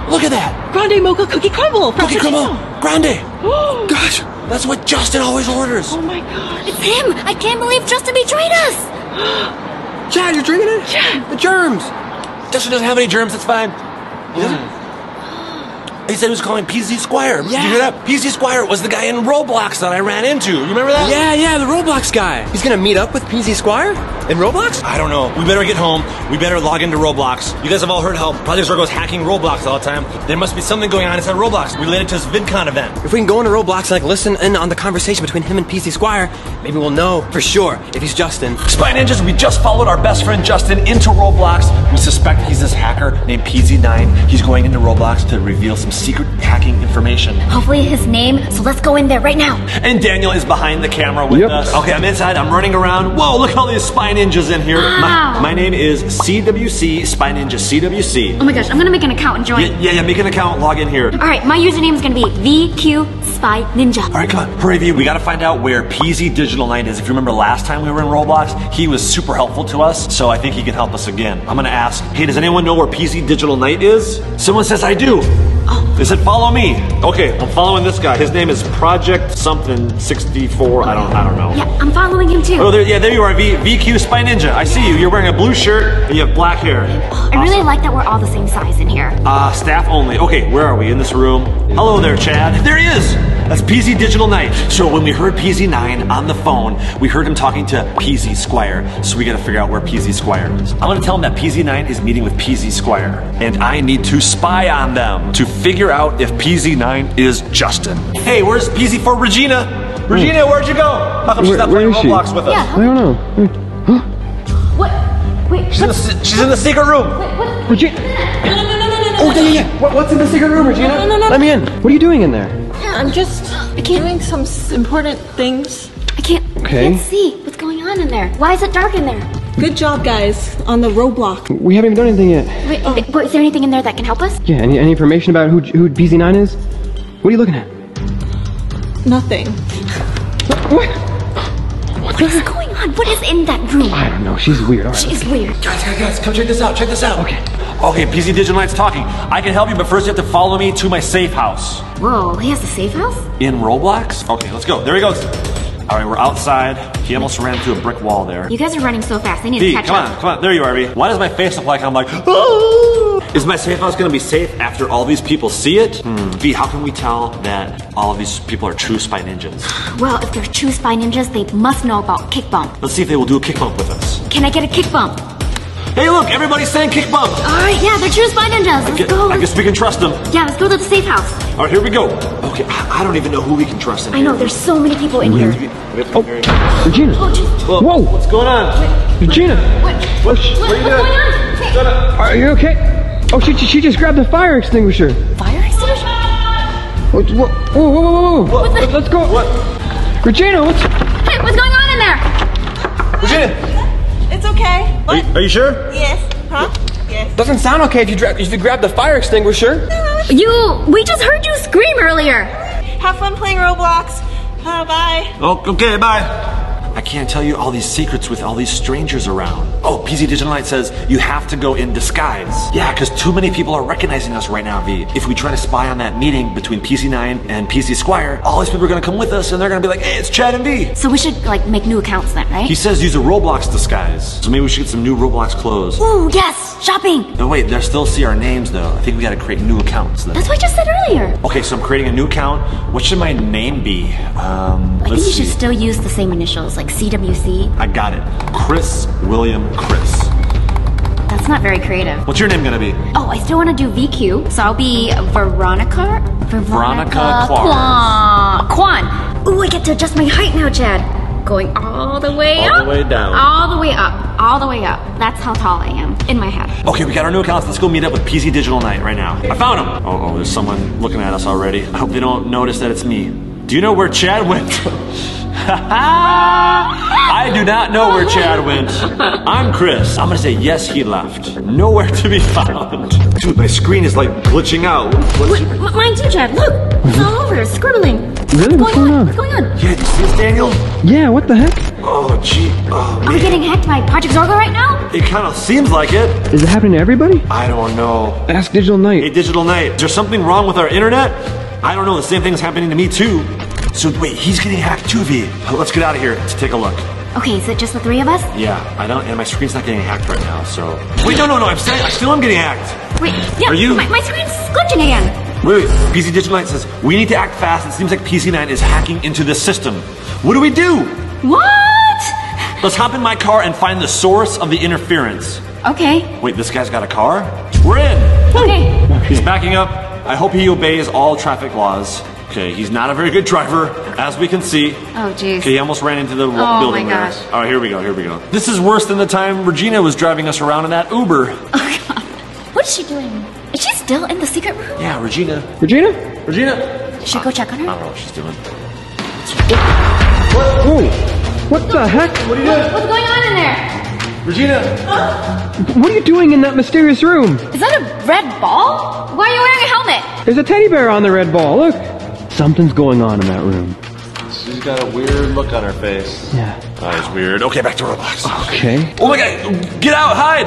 Look at that. Grande Mocha Cookie Crumble. Cookie Crumble. Grande. Gosh, that's what Justin always orders. Oh, my gosh. It's him. I can't believe Justin betrayed us. Chad, you're drinking it? Chad. The germs. Justin doesn't have any germs. It's fine. He doesn't. He said he was calling PZ_Squire. Yeah. You hear that? PZ_Squire was the guy in Roblox that I ran into. You remember that? Yeah, yeah, the Roblox guy. He's gonna meet up with PZ_Squire in Roblox? I don't know. We better get home. We better log into Roblox. You guys have all heard how Project Zorgo's hacking Roblox all the time. There must be something going on inside Roblox related to his VidCon event. If we can go into Roblox and like listen in on the conversation between him and PZ_Squire, maybe we'll know for sure if he's Justin. Spy Ninjas, we just followed our best friend Justin into Roblox. We suspect he's this hacker named PZ9. He's going into Roblox to reveal some secret hacking information. Hopefully his name, so let's go in there right now. And Daniel is behind the camera with us. Okay, I'm inside, I'm running around. Whoa, look at all these Spy Ninjas in here. Wow. My name is CWC, Spy Ninja CWC. Oh my gosh, I'm gonna make an account and join. Yeah, make an account, log in here. All right, my username is gonna be VQ Spy Ninja. All right, come on, hurry V, we gotta find out where PZ_DigitalKnight is. If you remember last time we were in Roblox, he was super helpful to us, so I think he can help us again. I'm gonna ask, hey, does anyone know where PZ_DigitalKnight is? Someone says I do. Oh. They said follow me. Okay, I'm following this guy. His name is Project something 64. I don't know. Yeah, I'm following him too. Oh, there you are, VQ Spy Ninja. I see you. You're wearing a blue shirt and you have black hair. Awesome. I really like that we're all the same size in here. Staff only. Okay, where are we in this room? Hello there, Chad. There he is. That's PZ_DigitalKnight. So when we heard PZ9 on the phone, we heard him talking to PZ_Squire. So we gotta figure out where PZ_Squire is. I'm gonna tell him that PZ9 is meeting with PZ_Squire, and I need to spy on them to figure out if PZ9 is Justin. Hey, where's PZ for Regina? Regina, where'd you go? How come she's not playing Roblox with us? Yeah. I don't know. What? Wait. She's in the secret room. Wait, Regina. Oh, yeah. What's in the secret room, Regina? No. Let me in. What are you doing in there? I'm just doing some important things. I can't see what's going on in there. Why is it dark in there? Good job, guys, on the Roblox. We haven't even done anything yet. Wait, is there anything in there that can help us? Yeah, any information about who PZ9 is? What are you looking at? Nothing. What is going on? God, what is in that room? I don't know. She's weird. Right, she's weird. Guys, come check this out. Check this out. Okay. Okay, PZ DigitalKnight's talking. I can help you, but first you have to follow me to my safe house. Whoa, he has a safe house? In Roblox? Okay, let's go. There he goes. All right, we're outside. He almost ran through a brick wall there. You guys are running so fast. I need to catch up. Come on. There you are, V. Why does my face look like I'm like, oh? Is my safe house gonna be safe after all these people see it? V, how can we tell that all of these people are true spy ninjas? Well, if they're true spy ninjas, they must know about kick bump. Let's see if they will do a kick bump with us. Can I get a kick bump? Hey, look, everybody's saying kick bump. All right, yeah, they're true spy ninjas. Let's go. I guess we can trust them. Yeah, let's go to the safe house. All right, here we go. Okay, I don't even know who we can trust in here. I know, there's so many people in here. Oh, Regina. Whoa. Whoa. What's going on? Wait, Regina. What are you doing? What's going on? Are you okay? Oh, she just grabbed the fire extinguisher. Fire extinguisher? Whoa. Let's go. What? Regina, what's going on in there? Regina. It's okay. What? Are you sure? Yes. Huh? Yes. Doesn't sound okay if you grab the fire extinguisher. We just heard you scream earlier. Have fun playing Roblox. Bye. Oh, okay, bye. I can't tell you all these secrets with all these strangers around. Oh, PZ DigitalKnight says you have to go in disguise. Yeah, because too many people are recognizing us right now, V. If we try to spy on that meeting between PZ9 and PZ_Squire, all these people are going to come with us and they're going to be like, hey, it's Chad and V. So we should, like, make new accounts then, right? He says use a Roblox disguise. So maybe we should get some new Roblox clothes. Ooh, yes, shopping. No, wait, they'll still see our names, though. I think we got to create new accounts then. That's what I just said earlier. Okay, so I'm creating a new account. What should my name be? I think you should still use the same initials, like CWC. I got it. Chris William Chris. That's not very creative. What's your name gonna be? Oh, I still want to do VQ, so I'll be Veronica Kwan. Ooh, I get to adjust my height now, Chad. Going all the way up. All the way down. All the way up. All the way up. That's how tall I am in my head. Okay, we got our new accounts. Let's go meet up with PZ DigitalKnight right now. I found him. Oh, there's someone looking at us already. I hope they don't notice that it's me. Do you know where Chad went? I do not know where Chad went. I'm Chris. I'm gonna say yes, he left. Nowhere to be found. Dude, my screen is like glitching out. Mine too, Chad. Look, it's all over. It's scribbling. Really? What's going on? What's going on? Yeah, did you see this, Daniel? Yeah, what the heck? Oh, gee. Oh, man. Are we getting hacked by Project Zorgo right now? It kind of seems like it. Is it happening to everybody? I don't know. Ask DigitalKnight. Hey, DigitalKnight, is there something wrong with our internet? I don't know. The same thing's happening to me, too. So wait, he's getting hacked too, V. Let's get out of here to take a look. Okay, is it just the three of us? Yeah, and my screen's not getting hacked right now, so. Wait, no, I still am getting hacked. Wait, yeah, my screen's glitching again. Wait, PZ DigitalKnight says, we need to act fast. It seems like PZ9 is hacking into this system. What do we do? What? Let's hop in my car and find the source of the interference. Okay. Wait, this guy's got a car? We're in. Okay. He's backing up. I hope he obeys all traffic laws. Okay, he's not a very good driver, as we can see. Oh, jeez. Okay, he almost ran into the building there. Oh, my gosh. All right, here we go. This is worse than the time Regina was driving us around in that Uber. Oh, God. What's she doing? Is she still in the secret room? Yeah, Regina? Should I go check on her? I don't know what she's doing. What the heck? What are you doing? What's going on in there? Regina! What are you doing in that mysterious room? Is that a red ball? Why are you wearing a helmet? There's a teddy bear on the red ball, look. Something's going on in that room. She's got a weird look on her face. Yeah. That is weird. Okay, back to Roblox. Okay. Oh my God! Get out! Hide!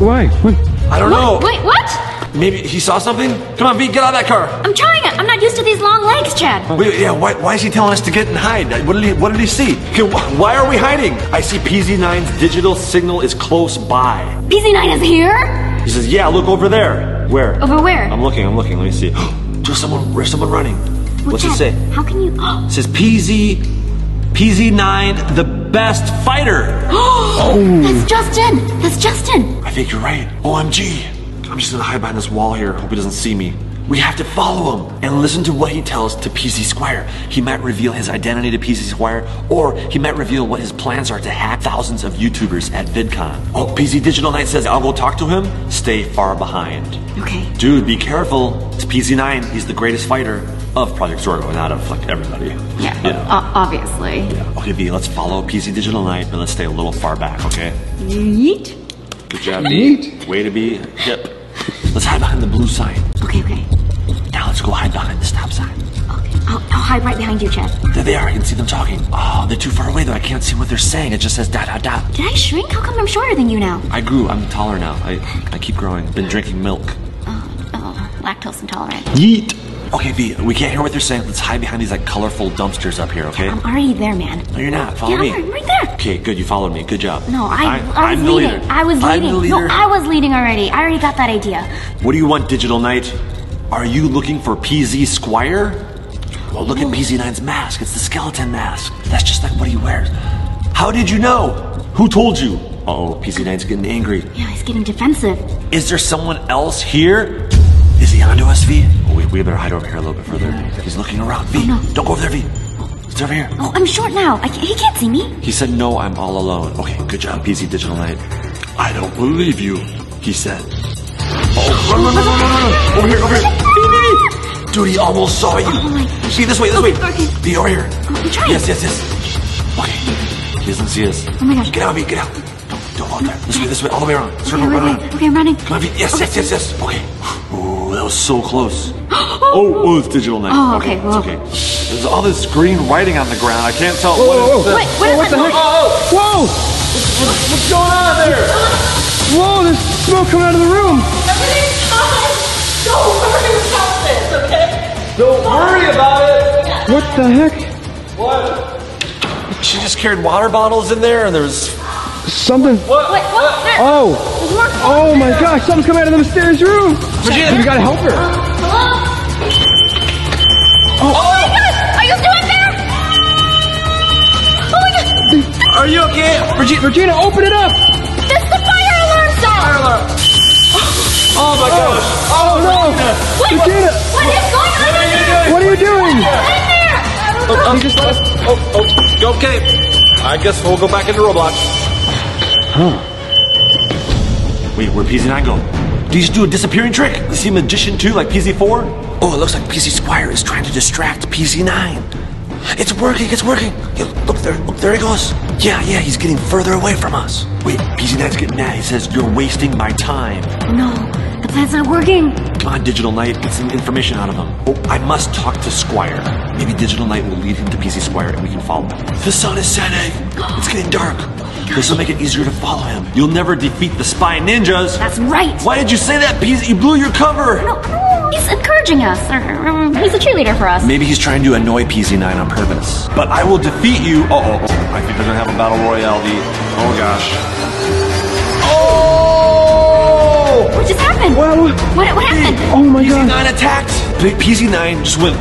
Why? What? I don't know. Wait, what? Maybe he saw something? Come on, V, get out of that car. I'm trying it. I'm not used to these long legs, Chad. Wait, yeah, why is he telling us to get and hide? What did he see? Okay, why are we hiding? I see PZ9's digital signal is close by. PZ9 is here? He says, yeah, look over there. Where? Over where? I'm looking. Let me see. There's someone running. What's it say? How can you? It says PZ9, the best fighter. Oh, That's Justin. I think you're right. OMG. I'm just gonna hide behind this wall here. Hope he doesn't see me. We have to follow him and listen to what he tells to PZ_Squire. He might reveal his identity to PZ_Squire, or he might reveal what his plans are to hack thousands of YouTubers at VidCon. Oh, PZ DigitalKnight says, I'll go talk to him. Stay far behind. Okay. Dude, be careful. It's PZ9. He's the greatest fighter of Project Zorgo, not of like everybody. Yeah, obviously. Yeah. Okay, V, let's follow PZ DigitalKnight, but let's stay a little far back, okay? Neat. Good job, Neat. Way to be hip. Let's hide behind the blue sign. Okay. Now let's go hide behind the stop sign. Okay. I'll hide right behind you, Chad. There they are. I can see them talking. Oh, they're too far away, though. I can't see what they're saying. It just says da, da, da. Did I shrink? How come I'm shorter than you now? I grew. I'm taller now. I keep growing. Been drinking milk. Oh, lactose intolerant. Yeet. Okay, V, we can't hear what they're saying. Let's hide behind these, like, colorful dumpsters up here, okay? Yeah, I'm already there, man. No, you're not. Follow me. I'm right there. Okay, good. You followed me. Good job. No, I was leading. No, I was leading already. I already got that idea. What do you want, Digital Knight? Are you looking for PZ_Squire? Well, look at PZ9's mask. It's the skeleton mask. That's just like what he wears. How did you know? Who told you? Uh-oh, PZ9's getting angry. Yeah, he's getting defensive. Is there someone else here? Is he onto us, V? Oh, we better hide over here a little bit further. He's looking around. V, oh, no. Don't go over there, V. It's over here. Oh, I'm short now. He can't see me. He said, no, I'm all alone. Okay, good job, PZ Digital Knight. I don't believe you, he said. Oh, run. Over here, over here. Dude, he almost saw you. Oh, my gosh. See, this way. Okay. V, over here. I'm trying. Yes. Okay. He doesn't see us. Oh, my gosh. Get out, V, get out. Don't go out there. This way, all the way around. Circle, okay, run. Okay, I'm running. Come on, V. Yes. Okay. Ooh. That was so close. Oh, it's Digital Knight. Oh, okay. Well. Okay. There's all this green writing on the ground. I can't tell. Whoa. Wait, what the heck? Whoa! What's going on there? Whoa, there's smoke coming out of the room. Everything's fine. Don't worry about this, okay? Don't worry about it. What the heck? What? She just carried water bottles in there, and there was something. What? Oh my gosh, something's coming out of the mysterious room! Regina, you gotta help her! Hello? Oh my gosh! Are you doing that? Oh my gosh! Are you okay? Regina, open it up! That's the fire alarm sound! Fire alarm! Oh my gosh! Oh no! Wait, Regina! What is going on? What are you doing? What's in there? I'm just let us. Oh, okay. I guess we'll go back into Roblox. Huh. Wait, where'd PZ9 go? Did he just do a disappearing trick? Is he a magician too, like PZ4? Oh, it looks like PZ_Squire is trying to distract PZ9. It's working. Yeah, look, there he goes. Yeah, he's getting further away from us. Wait, PZ9's getting mad. He says, you're wasting my time. No, the plan's not working. Come on, Digital Knight, get some information out of him. Oh, I must talk to Squire. Maybe Digital Knight will lead him to PZ_Squire and we can follow him. The sun is setting. It's getting dark. This will make it easier to follow him. You'll never defeat the Spy Ninjas. That's right. Why did you say that, PZ? You blew your cover. No, he's encouraging us. He's a cheerleader for us. Maybe he's trying to annoy PZ9 on purpose. But I will defeat you. I think they're going to have a battle royale. Oh, gosh. Oh! What just happened? What happened? Oh, my God. PZ9 attacked. PZ9 just went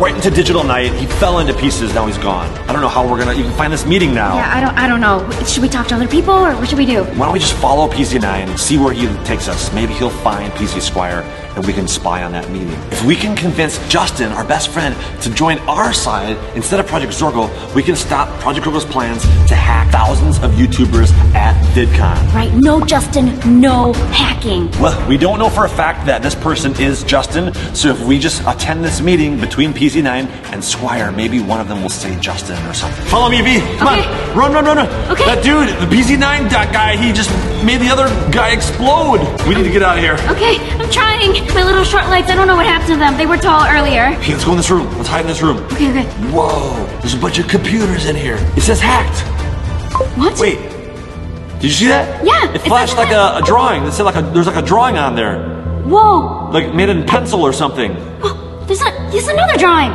right into Digital Knight. He fell into pieces. Now he's gone. I don't know how we're gonna even find this meeting now. Yeah, I don't know. Should we talk to other people or what should we do? Why don't we just follow PZ9 and see where he takes us? Maybe he'll find PZ_Squire and we can spy on that meeting. If we can convince Justin, our best friend, to join our side instead of Project Zorgo, we can stop Project Zorgo's plans to hack thousands of YouTubers at VidCon. Right. No, Justin. No hacking. Well, we don't know for a fact that this person is Justin, so if we just attend this meeting between PZ9 and Squire, maybe one of them will say Justin or something. Follow me, V. Come on. Run. Okay. That dude, the PZ9 guy, he just made the other guy explode. We need to get out of here. Okay, I'm trying. My little short legs, I don't know what happened to them. They were tall earlier. Okay, let's go in this room. Let's hide in this room. Okay. Whoa, there's a bunch of computers in here. It says hacked. What? Wait, did you see that? Yeah. It flashed like a drawing. It said there's like a drawing on there. Whoa. Like made in pencil or something. There's another drawing.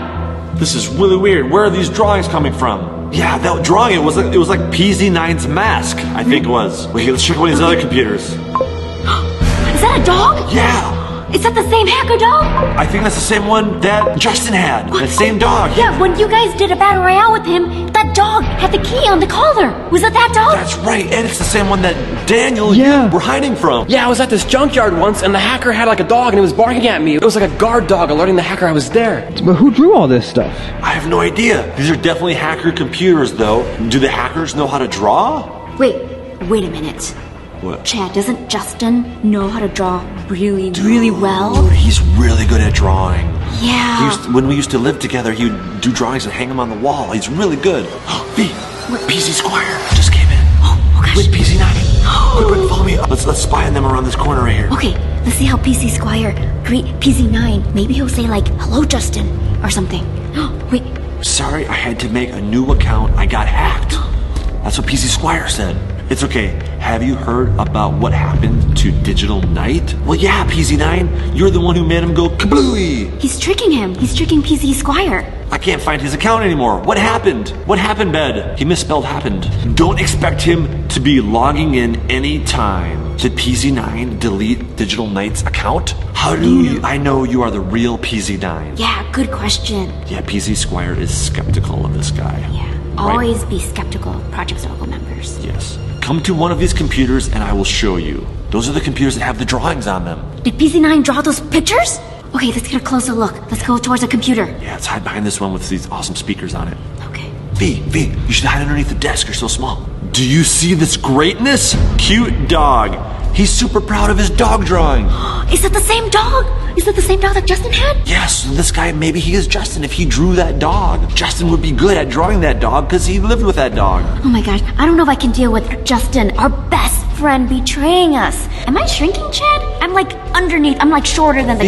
This is really weird. Where are these drawings coming from? Yeah, that drawing, it was like PZ9's mask, I think it was. Wait, let's check one of these other computers. Is that a dog? Yeah. Is that the same hacker dog? I think that's the same one that Justin had. What? That same dog. Yeah, when you guys did a battle royale with him, that dog had the key on the collar. Was it that dog? That's right, and it's the same one that Daniel, you were hiding from. Yeah, I was at this junkyard once, and the hacker had like a dog, and it was barking at me. It was like a guard dog alerting the hacker I was there. But who drew all this stuff? I have no idea. These are definitely hacker computers, though. Do the hackers know how to draw? Wait a minute. What? Chad, doesn't Justin know how to draw really well? He's really good at drawing. Yeah. When we used to live together, he would do drawings and hang them on the wall. He's really good. PZ_Squire just came in. Oh, gosh. Wait, PZ9. Quick, follow me. Let's spy on them around this corner right here. Okay, let's see how PZ_Squire greet PZ9. Maybe he'll say like, hello Justin, or something. Wait. Sorry, I had to make a new account. I got hacked. That's what PZ_Squire said. It's okay. Have you heard about what happened to DigitalKnight? Well, yeah, PZ9. You're the one who made him go kablooey. He's tricking him. He's tricking PZ_Squire. I can't find his account anymore. What happened? What happened, Bed? He misspelled happened. Don't expect him to be logging in any time. Did PZ9 delete DigitalKnight's account? How do you? I know you are the real PZ9. Yeah, good question. Yeah, PZ_Squire is skeptical of this guy. Yeah. Right. Always be skeptical of Project Zorgo members. Yes. Come to one of these computers and I will show you. Those are the computers that have the drawings on them. Did PZ9 draw those pictures? Okay, let's get a closer look. Let's go towards a computer. Yeah, let's hide behind this one with these awesome speakers on it. Okay. Vy, you should hide underneath the desk. You're so small. Do you see this greatness? Cute dog. He's super proud of his dog drawing. Is that the same dog? Is that the same dog that Justin had? Yes, this guy, maybe he is Justin. If he drew that dog, Justin would be good at drawing that dog because he lived with that dog. Oh my gosh, I don't know if I can deal with Justin, our best friend, betraying us. Am I shrinking, Chad? I'm like underneath, I'm like shorter than the...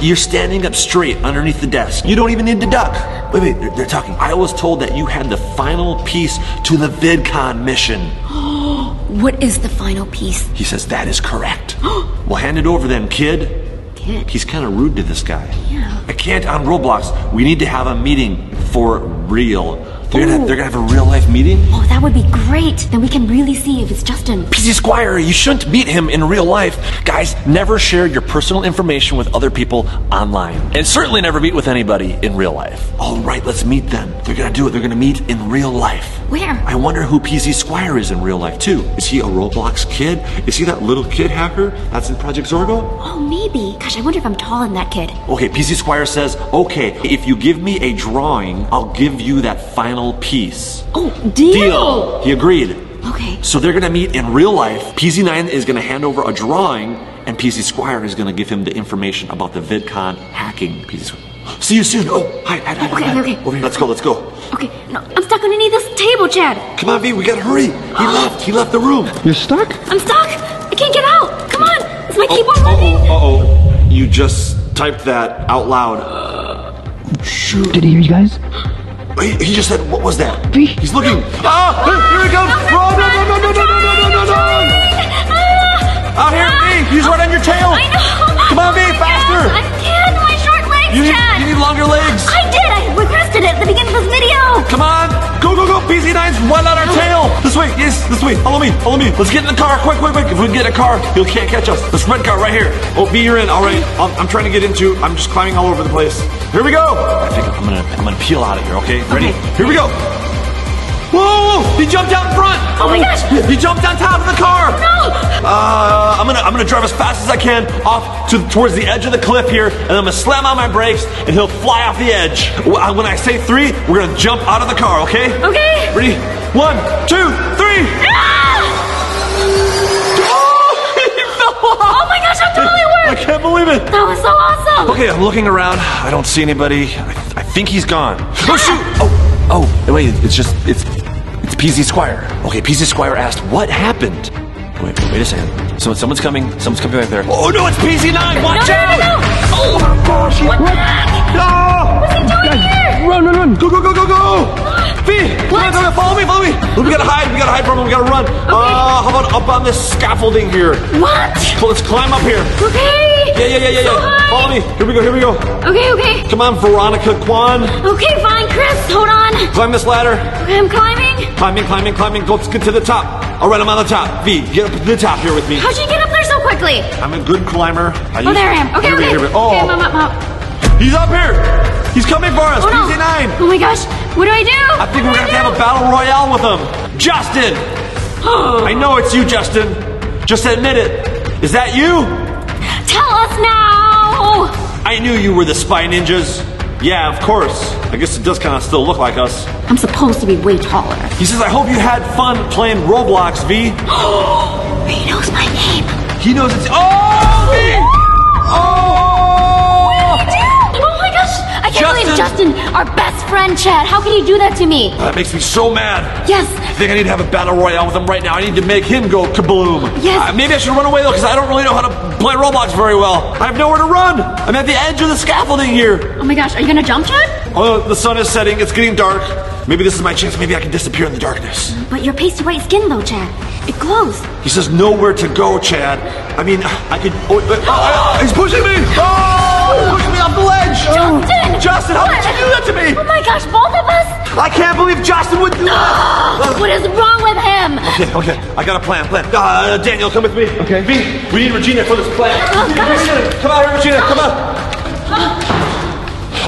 You're standing up straight underneath the desk. You don't even need to duck. Wait, they're talking. I was told that you had the final piece to the VidCon mission. What is the final piece? He says that is correct. Well, hand it over then, kid. Kid? He's kind of rude to this guy. Yeah. I can't on Roblox. We need to have a meeting for real. They're gonna have a real life meeting? Oh, that would be great. Then we can really see if it's Justin. PZ_Squire, you shouldn't meet him in real life. Guys, never share your personal information with other people online. And certainly never meet with anybody in real life. All right, let's meet them. They're gonna do it. They're gonna meet in real life. Where? I wonder who PZ_Squire is in real life too. Is he a Roblox kid? Is he that little kid hacker that's in Project Zorgo? Oh, maybe. Gosh, I wonder if I'm taller than that kid. Okay, PZ_Squire says, okay, if you give me a drawing, I'll give you that final piece. Oh, deal! He agreed. Okay. So they're gonna meet in real life. PZ9 is gonna hand over a drawing, and PZ_Squire is gonna give him the information about the VidCon hacking. See you soon. Oh, hi. Okay. Over here. Let's go. Okay, no, I'm stuck underneath this table, Chad. Come on, V, we gotta hurry. He left the room. You're stuck? I'm stuck. I can't get out. Come on. Is my keyboard moving? Uh-oh. You just typed that out loud. Shoot. Did he hear you guys? He just said, what was that? V. He's looking. Ah, here he comes. No. Out here, V. He's right on your tail. I know. Come on, V, faster. I can't. My short legs, Chad. You need longer legs. I did. I requested it at the beginning of this video. Come on. Go. PZ9's right on our tail. This way. Yes, this way. Follow me. Let's get in the car. Quick. If we get a car, he can't catch us. This red car right here. Oh, V, you're in. All right. I'm trying to get into. I'm just climbing all over the place. Here we go! I think I'm gonna peel out of here, okay? Ready? Okay. Here we go! Whoa! He jumped out in front! Oh my gosh! He jumped on top of the car! No! I'm gonna drive as fast as I can towards the edge of the cliff here, and I'm gonna slam on my brakes, and he'll fly off the edge. When I say three, we're gonna jump out of the car, okay? Okay! Ready? 1, 2, 3! Ah! Oh! He fell off! Oh my gosh, how tall he was! I can't believe it! That was so awesome! Okay, I'm looking around. I don't see anybody. I think he's gone. Oh, shoot! Oh, wait, it's PZ_Squire. Okay, PZ_Squire asked, what happened? Wait a second. Someone's coming right there. Oh, no, it's PZ9! Watch out! No. Oh, my gosh! What the heck? No! What's he doing here? Run! Go! V, follow me. We gotta hide from him. We gotta run. Okay. How about up on this scaffolding here? What? Let's climb up here. Okay. Yeah. So follow me. Here we go. Okay. Come on, Veronica Kwan. Okay, fine, Chris. Hold on. Climb this ladder. Okay, I'm climbing. Let's get to the top. All right, I'm on the top. V, get up to the top here with me. How'd you get up there so quickly? I'm a good climber. There I am. Okay, here. Oh. Okay, I'm up. He's up here. He's coming for us, PZ9! Oh my gosh, what do I do? I think we're gonna have to have a battle royale with him. Justin! I know it's you, Justin. Just admit it. Is that you? Tell us now! I knew you were the Spy Ninjas. Yeah, of course. I guess it does kind of still look like us. I'm supposed to be way taller. He says, I hope you had fun playing Roblox, V. He knows my name. He knows it's... Oh, V! Oh! Justin, our best friend, Chad. How can you do that to me? That makes me so mad. Yes. I think I need to have a battle royale with him right now. I need to make him go kabloom. Yes. Maybe I should run away, though, because I don't really know how to play Roblox very well. I have nowhere to run. I'm at the edge of the scaffolding here. Oh, my gosh. Are you going to jump, Chad? Oh, the sun is setting. It's getting dark. Maybe this is my chance. Maybe I can disappear in the darkness. But your pasty white skin, though, Chad. It glows. He says nowhere to go, Chad. I mean, I could... Oh, he's pushing me! Oh, he's pushing me off the ledge! Justin! Justin, how did you do that to me? Oh, my gosh, both of us? I can't believe Justin would do that! What is wrong with him? Okay, I got a plan. Daniel, come with me. Okay. Vy, we need Regina for this plan. Oh, gosh. Come out here, Regina, come out.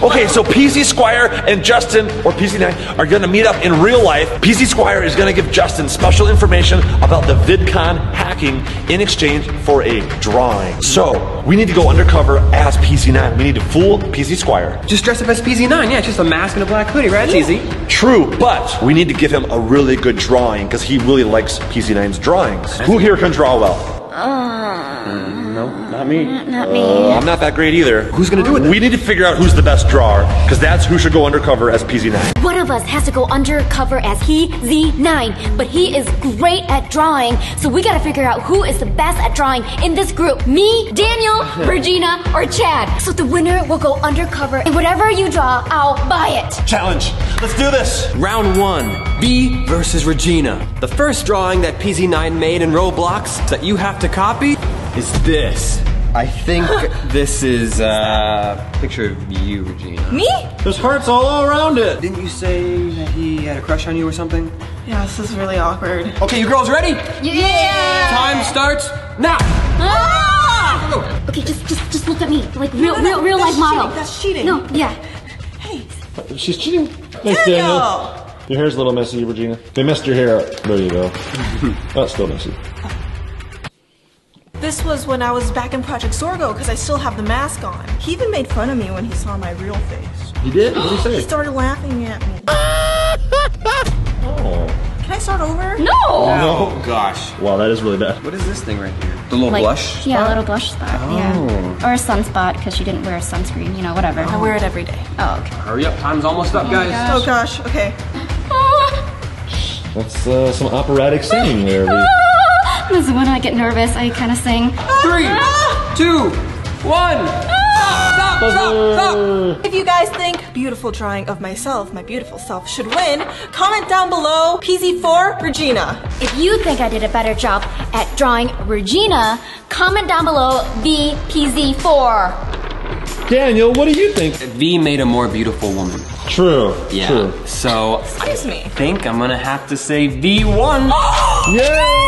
Okay, so PZ Squire and Justin, or PZ9, are gonna meet up in real life. PZ Squire is gonna give Justin special information about the VidCon hacking in exchange for a drawing. So, we need to go undercover as PZ9. We need to fool PZ Squire. Just dress up as PZ9, yeah, just a mask and a black hoodie, right? It's easy. True, but we need to give him a really good drawing because he really likes PZ9's drawings. Who here can draw well? No, not me. Not me. I'm not that great either. Who's gonna do it then? We need to figure out who's the best drawer, because that's who should go undercover as PZ9. One of us has to go undercover as PZ9, but he is great at drawing, so we gotta figure out who is the best at drawing in this group. Me, Daniel, Regina, or Chad. So the winner will go undercover, and whatever you draw, I'll buy it. Challenge. Let's do this. Round one. Vy versus Regina. The first drawing that PZ9 made in Roblox that you have to copy is this. I think this is a picture of you, Regina. Me? There's hearts all around it. Didn't you say that he had a crush on you or something? Yeah, this is really awkward. Okay, you girls ready? Yeah! Time starts now! Ah! Okay, just look at me. Like real life model. That's cheating. No, yeah. Hey. She's cheating. Thanks, Daniel. Your hair's a little messy, Regina. They messed your hair up. There you go. That's still messy. This was when I was back in Project Zorgo because I still have the mask on. He even made fun of me when he saw my real face. He did? What did he say? He started laughing at me. Oh. Can I start over? No! Oh, gosh. Wow, that is really bad. What is this thing right here? The little blush? Yeah, a little blush spot. Oh. Yeah. Or a sunspot because she didn't wear a sunscreen. You know, whatever. I wear it every day. Oh, okay. Hurry up. Time's almost up, guys. Oh, gosh. Okay. That's some operatic singing there. This is when I get nervous, I kind of sing. 3, 2, 1. Stop. If you guys think beautiful drawing of myself, my beautiful self, should win, comment down below PZ4 Regina. If you think I did a better job at drawing Regina, comment down below PZ4. Daniel, what do you think? Vy made a more beautiful woman. True. Yeah. True. So, excuse me. I think I'm gonna have to say V1. Yay! Yay!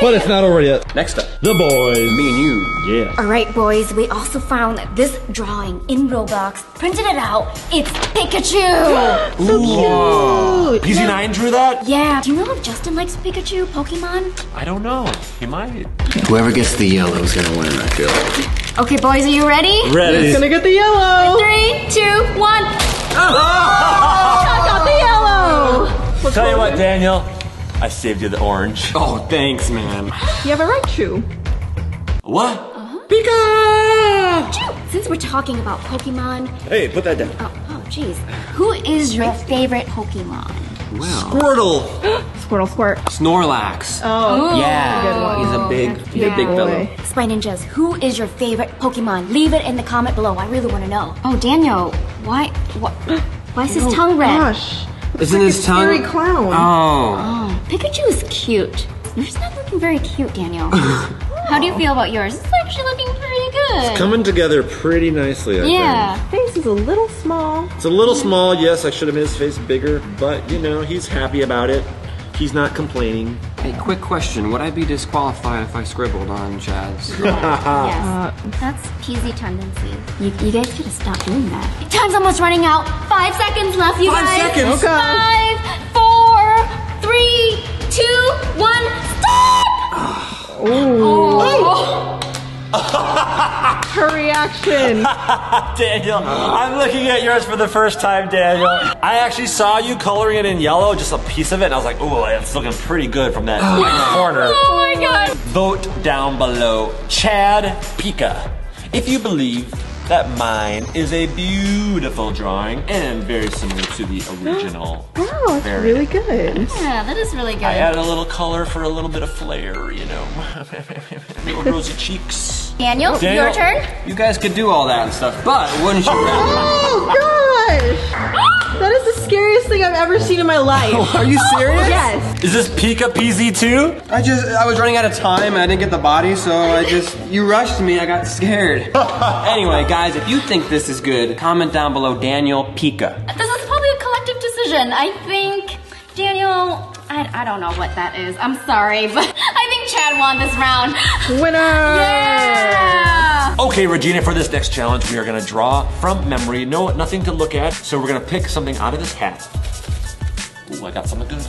But it's not over yet. Next up, the boys. Me and you. Yeah. All right, boys. We also found this drawing in Roblox. Printed it out. It's Pikachu. So cute. PZ9 drew that? Yeah. Do you know if Justin likes Pikachu Pokemon? I don't know. He might. Whoever gets the yellow is gonna win. I feel like. Okay, boys, are you ready? Ready. He's gonna get the yellow. 3, 2, 1. Oh! I got the yellow. What's Tell you what, Daniel, I saved you the orange. Oh, thanks, man. You have a right to. What? Pikachu. Since we're talking about Pokemon. Hey, put that down. Oh, jeez. Who is your favorite Pokemon? Wow. Squirtle. Squirtle, squirt. Snorlax. Oh, yeah. He's a big fellow. Spy Ninjas, who is your favorite Pokemon? Leave it in the comment below. I really want to know. Oh, Daniel, why is his tongue red? Gosh. Isn't like his tongue? Scary clown. Oh. Pikachu is cute. Yours not looking very cute, Daniel. How do you feel about yours? It's actually looking pretty good. It's coming together pretty nicely, I think. Face is a little small. It's a little small, yes. I should have made his face bigger, but, you know, he's happy about it. He's not complaining. Hey, quick question. Would I be disqualified if I scribbled on Chad's? Yes. That's PZ tendency. You guys should have stopped doing that. Time's almost running out. 5 seconds left, you guys. 5 seconds. Okay. 5, 4, 3, 2, 1. Stop! Oh. Her reaction. Daniel, I'm looking at yours for the first time, Daniel. I actually saw you coloring it in yellow, just a piece of it, and I was like, ooh, it's looking pretty good from that corner. Oh my God. Vote down below, Chad Pika, if you believe that mine is a beautiful drawing and very similar to the original. Wow, that's really good. Yeah, that is really good. I added a little color for a little bit of flair, you know. Little rosy cheeks. Daniel, your turn. You guys could do all that and stuff, but wouldn't you rather? Oh gosh! That is the scariest thing I've ever seen in my life. Are you serious? Yes. Is this Pika PZ2? I was running out of time and I didn't get the body, so you rushed me, I got scared. Anyway, guys, if you think this is good, comment down below Daniel Pika. This is probably a collective decision. I think Daniel, I don't know what that is. I'm sorry, but I think Chad won this round. Winner! Yeah! Okay, Regina, for this next challenge, we are gonna draw from memory. Nothing to look at, so we're gonna pick something out of this hat. Ooh, I got something good,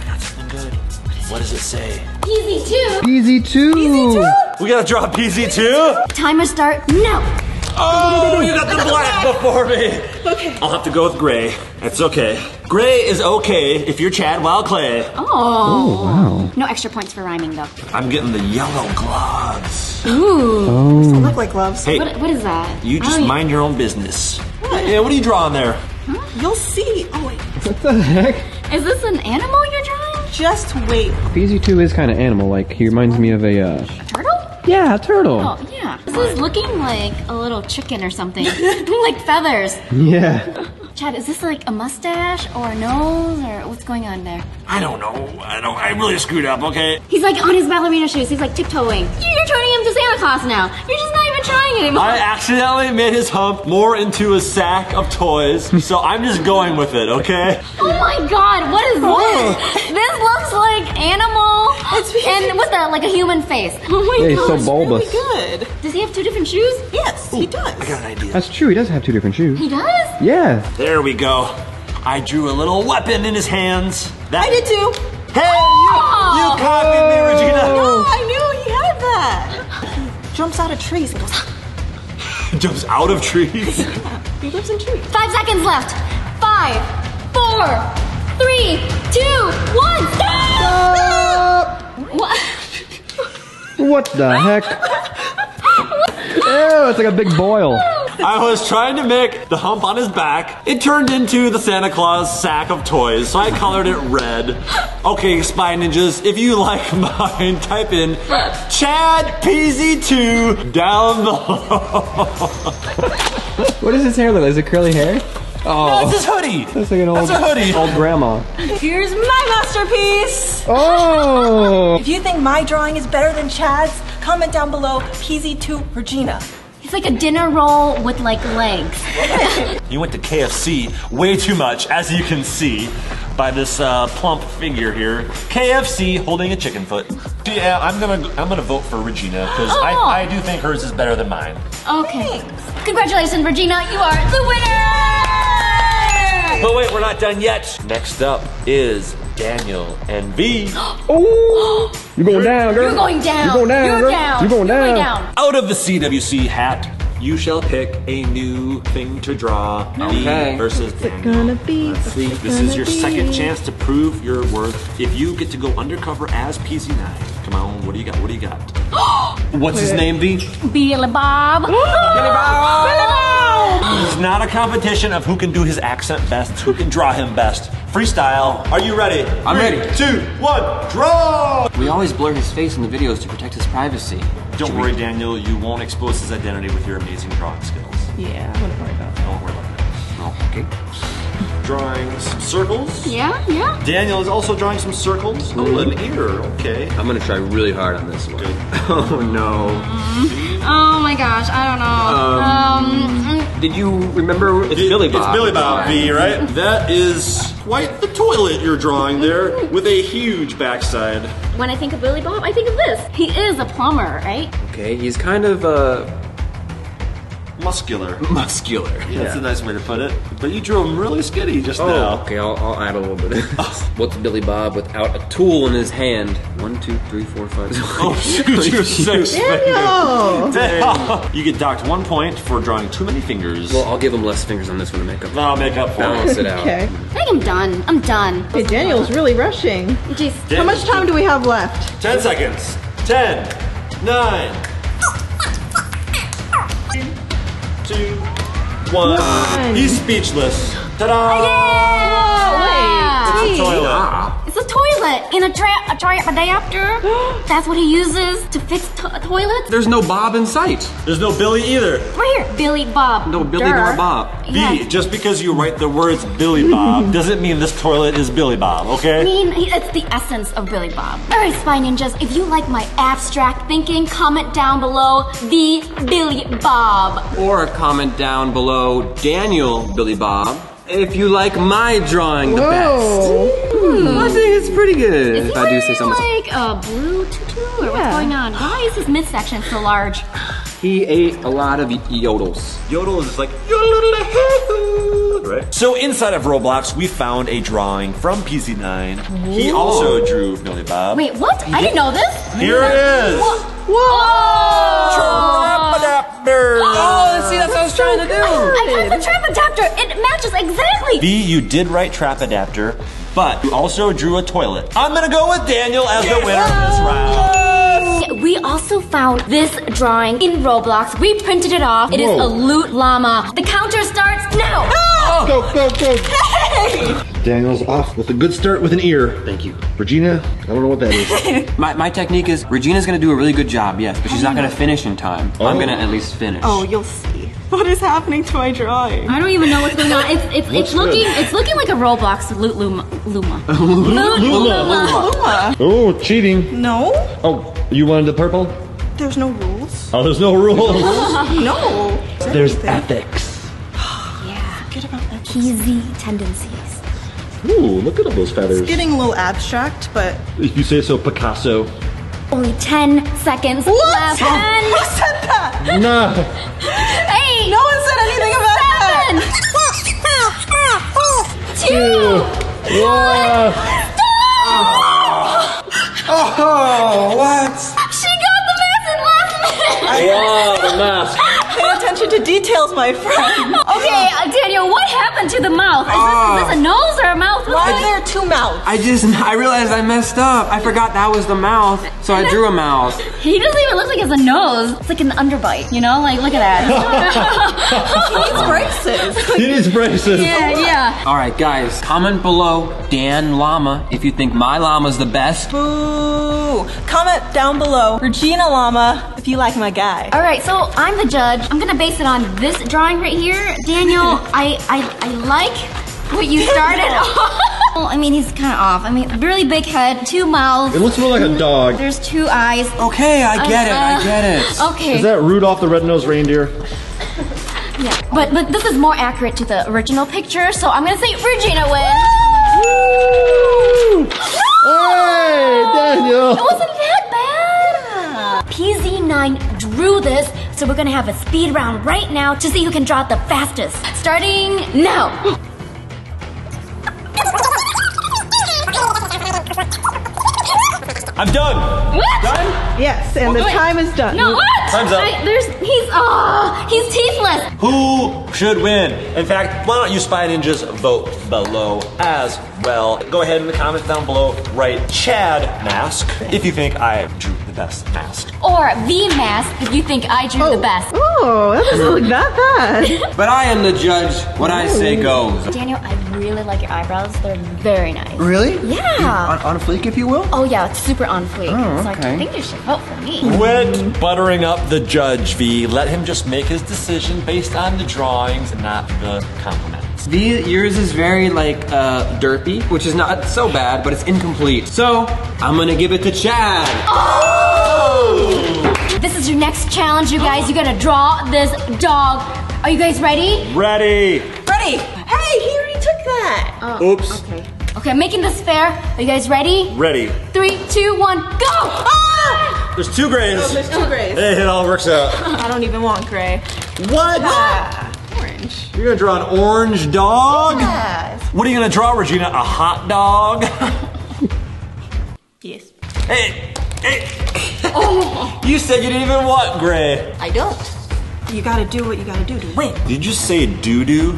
What does it say? PZ2! PZ2! PZ2! We gotta draw PZ2? Timer start now! Oh, you got the black before me. Okay. I'll have to go with gray. That's okay. Gray is okay if you're Chad Wildclay. Oh. Oh, wow. No extra points for rhyming, though. I'm getting the yellow gloves. Ooh. Oh. Doesn't look like gloves. Hey. What is that? You just mind your own business. What? Yeah, what are you drawing there? Huh? You'll see. Oh, wait. What the heck? Is this an animal you're drawing? Just wait. PZ2 is kind of animal-like. He reminds me of a turtle? Yeah, a turtle. Oh, yeah. This is looking like a little chicken or something. Like feathers. Yeah. Chad, is this like a mustache or a nose or what's going on there? I don't know. I really screwed up, okay? He's like on his ballerina shoes. He's like tiptoeing. You're turning him to Santa Claus now. You're just not even trying anymore. I accidentally made his hump more into a sack of toys, so I'm just going with it, okay? Oh my god, what is this? This looks like animal. And what's that, like a human face? Oh my god, so bulbous. Really good. Does he have two different shoes? Yes, he does. I got an idea. That's true, he does have two different shoes. He does? Yeah. There we go. I drew a little weapon in his hands. I did too. Hey, you copied me, Regina. No, I knew he had that. He jumps out of trees and goes. Jumps out of trees? Yeah, he lives in trees. 5 seconds left. 5, 4, 3, 2, 1, stop! What? What the heck? Ew, it's like a big boil. I was trying to make the hump on his back. It turned into the Santa Claus sack of toys, so I colored it red. Okay, Spy Ninjas, if you like mine, type in Chad PZ2 down below. What does his hair look like? Is it curly hair? Oh. No, it's his hoodie. That's like an old, old grandma. Here's my masterpiece. Oh. If you think my drawing is better than Chad's, comment down below PZ2 Regina. It's like a dinner roll with like legs. You went to KFC way too much, as you can see by this plump figure here. KFC holding a chicken foot. Yeah, I'm gonna vote for Regina because I do think hers is better than mine. Okay, congratulations, Regina, you are the winner. But wait, we're not done yet. Next up is Daniel and Vy. Oh, you're going down, girl. You're going down. You're going down. You're down. You're going down. You're down. Out of the CWC hat, you shall pick a new thing to draw. Okay. Versus Daniel. Let's see. This is your second chance to prove your worth. If you get to go undercover as PZ9, come on. What do you got? What do you got? What's his name, Vy? Billy Bob. Billy Bob. Billy Bob. It's not a competition of who can do his accent best, who can draw him best. Freestyle. Are you ready? I'm ready. 3, 2, 1, draw! We always blur his face in the videos to protect his privacy. Don't worry, Daniel. You won't expose his identity with your amazing drawing skills. Yeah, I wouldn't worry about that. Don't worry about that. Oh, okay. Drawing some circles. Yeah, yeah. Daniel is also drawing some circles. Oh, an ear. Okay. I'm going to try really hard on this one. Good. Oh, no. Oh, my gosh. I don't know. Did you remember? It's Billy Bob. It's Billy Bob, Vy, right? That is quite the toilet you're drawing there with a huge backside. When I think of Billy Bob, I think of this. He is a plumber, right? Okay, he's kind of muscular. Muscular. Yeah. That's a nice way to put it. But you drew him really skinny just now. Okay, I'll add a little bit of this. What's Billy Bob without a tool in his hand? 1, 2, 3, 4, 5. Oh, shoot, you're 6 fingers. Damn. You get docked 1 point for drawing too many fingers. Well, I'll give him less fingers on this one to make up for it. I'll make up for it. Balance it out. Okay. I think I'm done. I'm done. Hey, Daniel's really rushing. How much time do we have left? 10 seconds. 10, 9, 2 One. He's speechless. Ta-da! Yeah! Wait, it's a toilet. It's a toilet in a giant adapter. That's what he uses to fix toilets. There's no Bob in sight. There's no Billy either. Right here, Billy Bob. No Billy nor Bob. Yes. B, just because you write the words Billy Bob doesn't mean this toilet is Billy Bob, okay? I mean, it's the essence of Billy Bob. All right, Spy Ninjas, if you like my abstract thinking, comment down below the Billy Bob. Or comment down below Daniel Billy Bob. If you like my drawing the best. Hmm. I think it's pretty good. Is he wearing, like, a blue tutu or what's going on? Why is his midsection so large? He ate a lot of yodels. Yodel is like, right? So inside of Roblox, we found a drawing from PZ9. Whoa. He also drew Billy Bob. Wait, what? I didn't know this. Here it is. Whoa! Trap-a-dapter! Oh, see, that's what I was trying to do. I got the trap adapter. It matches exactly. V, you did write trap adapter, but you also drew a toilet. I'm gonna go with Daniel as the winner of this round. We also found this drawing in Roblox. We printed it off. It is a loot llama. The counter starts now. Oh. Go, go, go. Hey. Daniel's off with a good start with an ear. Thank you. Regina, I don't know what that is. my technique is Regina's gonna do a really good job, yes, but she's not gonna finish in time. Oh. I'm gonna at least finish. Oh, you'll see. What is happening to my drawing? I don't even know what's going on. It's looking good. It's looking like a Roblox loot luma. Oh, cheating. No. Oh, you wanted the purple? There's no rules. Oh, there's no rules. No. There's ethics. Yeah. Forget about ethics. Easy tendencies. Ooh, look at all those feathers. It's getting a little abstract, but if you say so, Picasso. Only 10 seconds left. Who said that? No. Hey. No one said anything about that. 2, 1. Stop! Oh, what? She got the mask at last minute. Wow, the mask. Pay attention to details, my friend. Okay, Daniel, what happened to the mouth? Is this a nose or a mouth? Why are there two mouths? I realized I messed up. I forgot that was the mouth, so I drew a mouth. He doesn't even look like it's a nose. It's like an underbite, you know? Like, look at that. He needs braces. He needs braces. Yeah, yeah. All right, guys, comment below Dan Llama if you think my llama's the best. Boo. Comment down below Regina Llama if you like my guy. All right, so I'm the judge. I'm gonna base it on this drawing right here. Daniel, I like what you started off. Well, I mean, he's kind of off. I mean, really big head, two mouths. It looks more like a dog. There's two eyes. Okay, I get it, I get it. Okay. Is that Rudolph the Red-Nosed Reindeer? Yeah, but this is more accurate to the original picture, so I'm gonna say Regina wins. Woo! Hey, Daniel! It wasn't that bad. PZ9 drew this. So we're gonna have a speed round right now to see who can draw it the fastest. Starting now. I'm done. What? Done? Yes, and the time is done. No, what? Time's up. He's teethless. Who should win? In fact, why don't you Spy Ninjas vote below as well. Go ahead and comment down below, write Chad mask if you think I drew the best mask. Or the mask if you think I drew the best. Oh, that doesn't look that bad. But I am the judge. What I say goes. Daniel, I really like your eyebrows. They're very nice. Really? Yeah. On fleek, if you will? Oh, yeah. It's super on fleek. Oh, okay. So I think you should vote for me. Quit buttering up the judge, V. Let him just make his decision based on the drawings, not the compliments. V, yours is very, like, derpy, which is not so bad, but it's incomplete. So, I'm gonna give it to Chad. Oh! This is your next challenge, you guys. You gotta draw this dog. Are you guys ready? Ready. Ready. Hey, he already took that. Oh, oops. Okay. Okay, I'm making this fair. Are you guys ready? Ready. 3, 2, 1, go! Ah! There's two grays. Oh, there's two grays. It all works out. I don't even want gray. What? Orange. You're gonna draw an orange dog? Yes. What are you gonna draw, Regina? A hot dog? Yes. Hey, hey. Oh. You said you didn't even want gray. I don't. You gotta do what you gotta do to win. Did you just say do-do?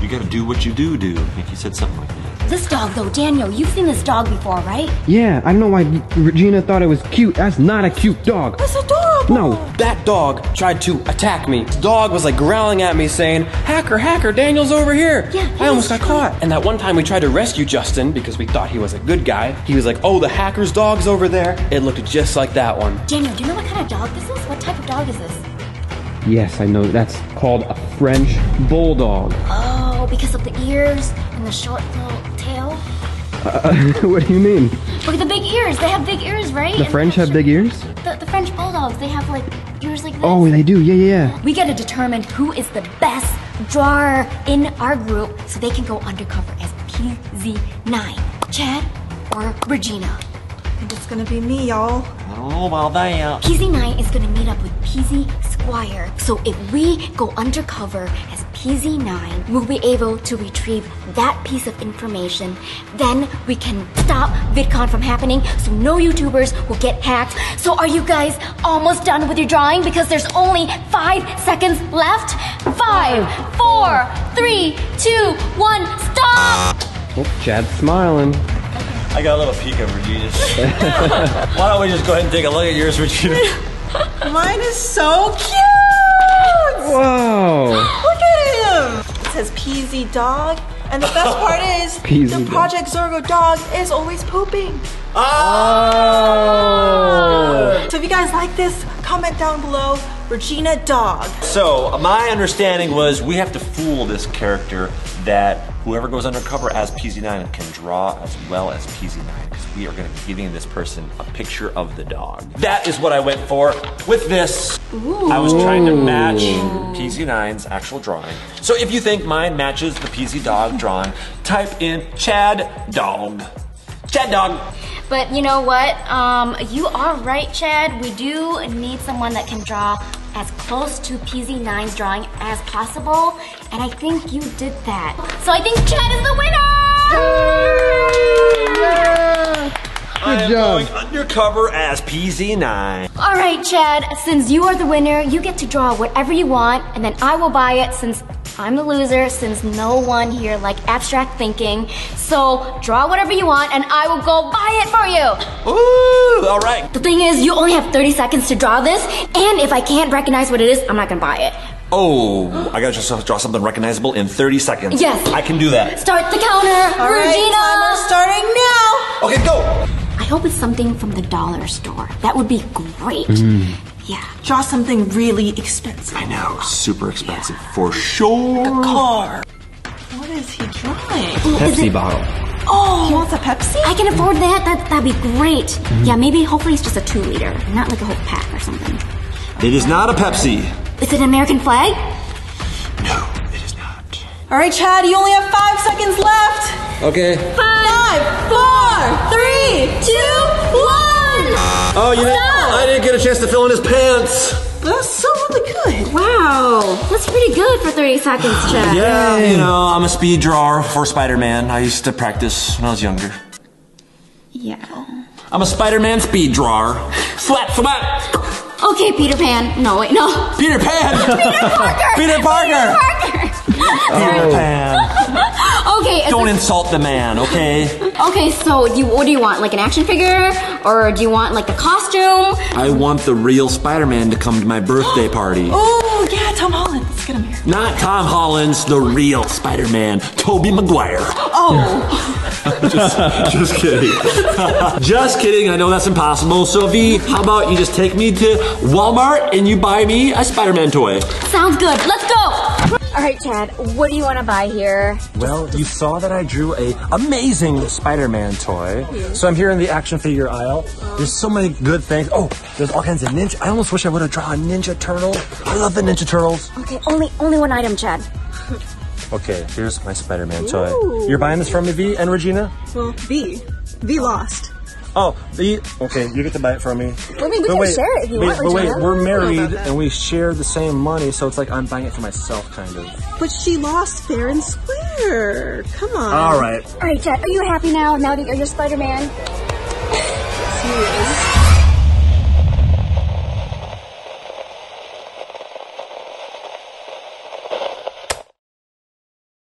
You gotta do what you do-do. I think you said something like that. This dog, though, Daniel, you've seen this dog before, right? Yeah, I know why Regina thought it was cute. That's not a cute dog. That's a dog. No. That dog tried to attack me. The dog was like growling at me saying, hacker, hacker, Daniel's over here. Yeah, I almost got caught. And that one time we tried to rescue Justin because we thought he was a good guy. He was like, oh, the hacker's dog's over there. It looked just like that one. Daniel, do you know what kind of dog this is? What type of dog is this? Yes, I know. That's called a French bulldog. Oh, because of the ears and the short little tail? What do you mean? Look at the big ears. They have big ears, right? The French have big ears? The French bulldogs, they have like ears like this. Oh, they do. Yeah, yeah, yeah. We got to determine who is the best drawer in our group so they can go undercover as PZ9. Chad or Regina? It's gonna be me, y'all. I don't know about that. PZ9 is gonna meet up with PZ_Squire. So if we go undercover as PZ9, we'll be able to retrieve that piece of information. Then we can stop VidCon from happening, so no YouTubers will get hacked. So are you guys almost done with your drawing? Because there's only 5 seconds left. 5, 4, 3, 2, 1, stop! Oh, Chad's smiling. I got a little peek of Regina's. Why don't we just go ahead and take a look at yours, Regina? Mine is so cute! Whoa! Look at him! It says PZ dog, and the best part is the Project Zorgo dog is always pooping. Oh! So if you guys like this, comment down below, Regina dog. So my understanding was we have to fool this character that whoever goes undercover as PZ9 can draw as well as PZ9, because we are going to be giving this person a picture of the dog. That is what I went for with this. Ooh. I was trying to match PZ9's actual drawing. So if you think mine matches the PZ dog drawing, type in Chad dog. Chad dog. But you know what? You are right, Chad. We do need someone that can draw as close to PZ9's drawing as possible, and I think you did that. So I think Chad is the winner! Yeah. I'm going undercover as PZ9. All right, Chad, since you are the winner, you get to draw whatever you want, and then I will buy it since I'm the loser, since no one here likes abstract thinking. So draw whatever you want, and I will go buy it for you. Ooh, all right. The thing is, you only have 30 seconds to draw this, and if I can't recognize what it is, I'm not gonna buy it. Oh, I gotta just draw something recognizable in 30 seconds. Yes. I can do that. Start the counter, all Regina. Right, timer's starting now. Okay, go. I hope it's something from the dollar store. That would be great. Yeah. Draw something really expensive. I know, super expensive for sure. Like a car. What is he drawing? Pepsi bottle. Oh, he wants a Pepsi? I can afford that. That'd be great. Yeah, maybe hopefully it's just a 2-liter, not like a whole pack or something. It is not a Pepsi. Is it an American flag? No, it is not. All right, Chad, you only have 5 seconds left. Okay. 5, 4, 3, 2, 1. Oh, you know, I didn't get a chance to fill in his pants. That's so really good. Wow, that's pretty good for 30 seconds, Chad. Yeah, you know, I'm a speed drawer for Spider-Man. I used to practice when I was younger. Yeah. I'm a Spider-Man speed drawer. Slap, slap. Okay, Peter Pan. No, wait, no. Peter Pan! Peter Parker! Peter Parker! Peter Pan. Okay. Don't insult the man, okay? Okay, so what do you want? Like an action figure? Or do you want like the costume? I want the real Spider-Man to come to my birthday party. Oh, yeah, Tom Holland. Let's get him here. Not Tom Holland's, the real Spider-Man, Tobey Maguire. Oh. just kidding. Just kidding, I know that's impossible. So Vy, how about you just take me to Walmart and you buy me a Spider-Man toy. Sounds good, let's go! All right, Chad, what do you want to buy here? Well, you saw that I drew a amazing Spider-Man toy. So I'm here in the action figure aisle. There's so many good things. Oh, there's all kinds of ninja. I almost wish I would have drawn a Ninja Turtle. I love the Ninja Turtles. Okay, only one item, Chad. Okay, here's my Spider-Man toy. You're buying this from me, Vy and Regina? Well, Vy lost. Oh, okay, you get to buy it from me. Well, I mean, we can share it if you want. But wait, we're married and we share the same money, so it's like I'm buying it for myself, kind of. But she lost fair and square. Come on. All right. All right, Chad, are you happy now that you're Spider-Man? Yes, he is.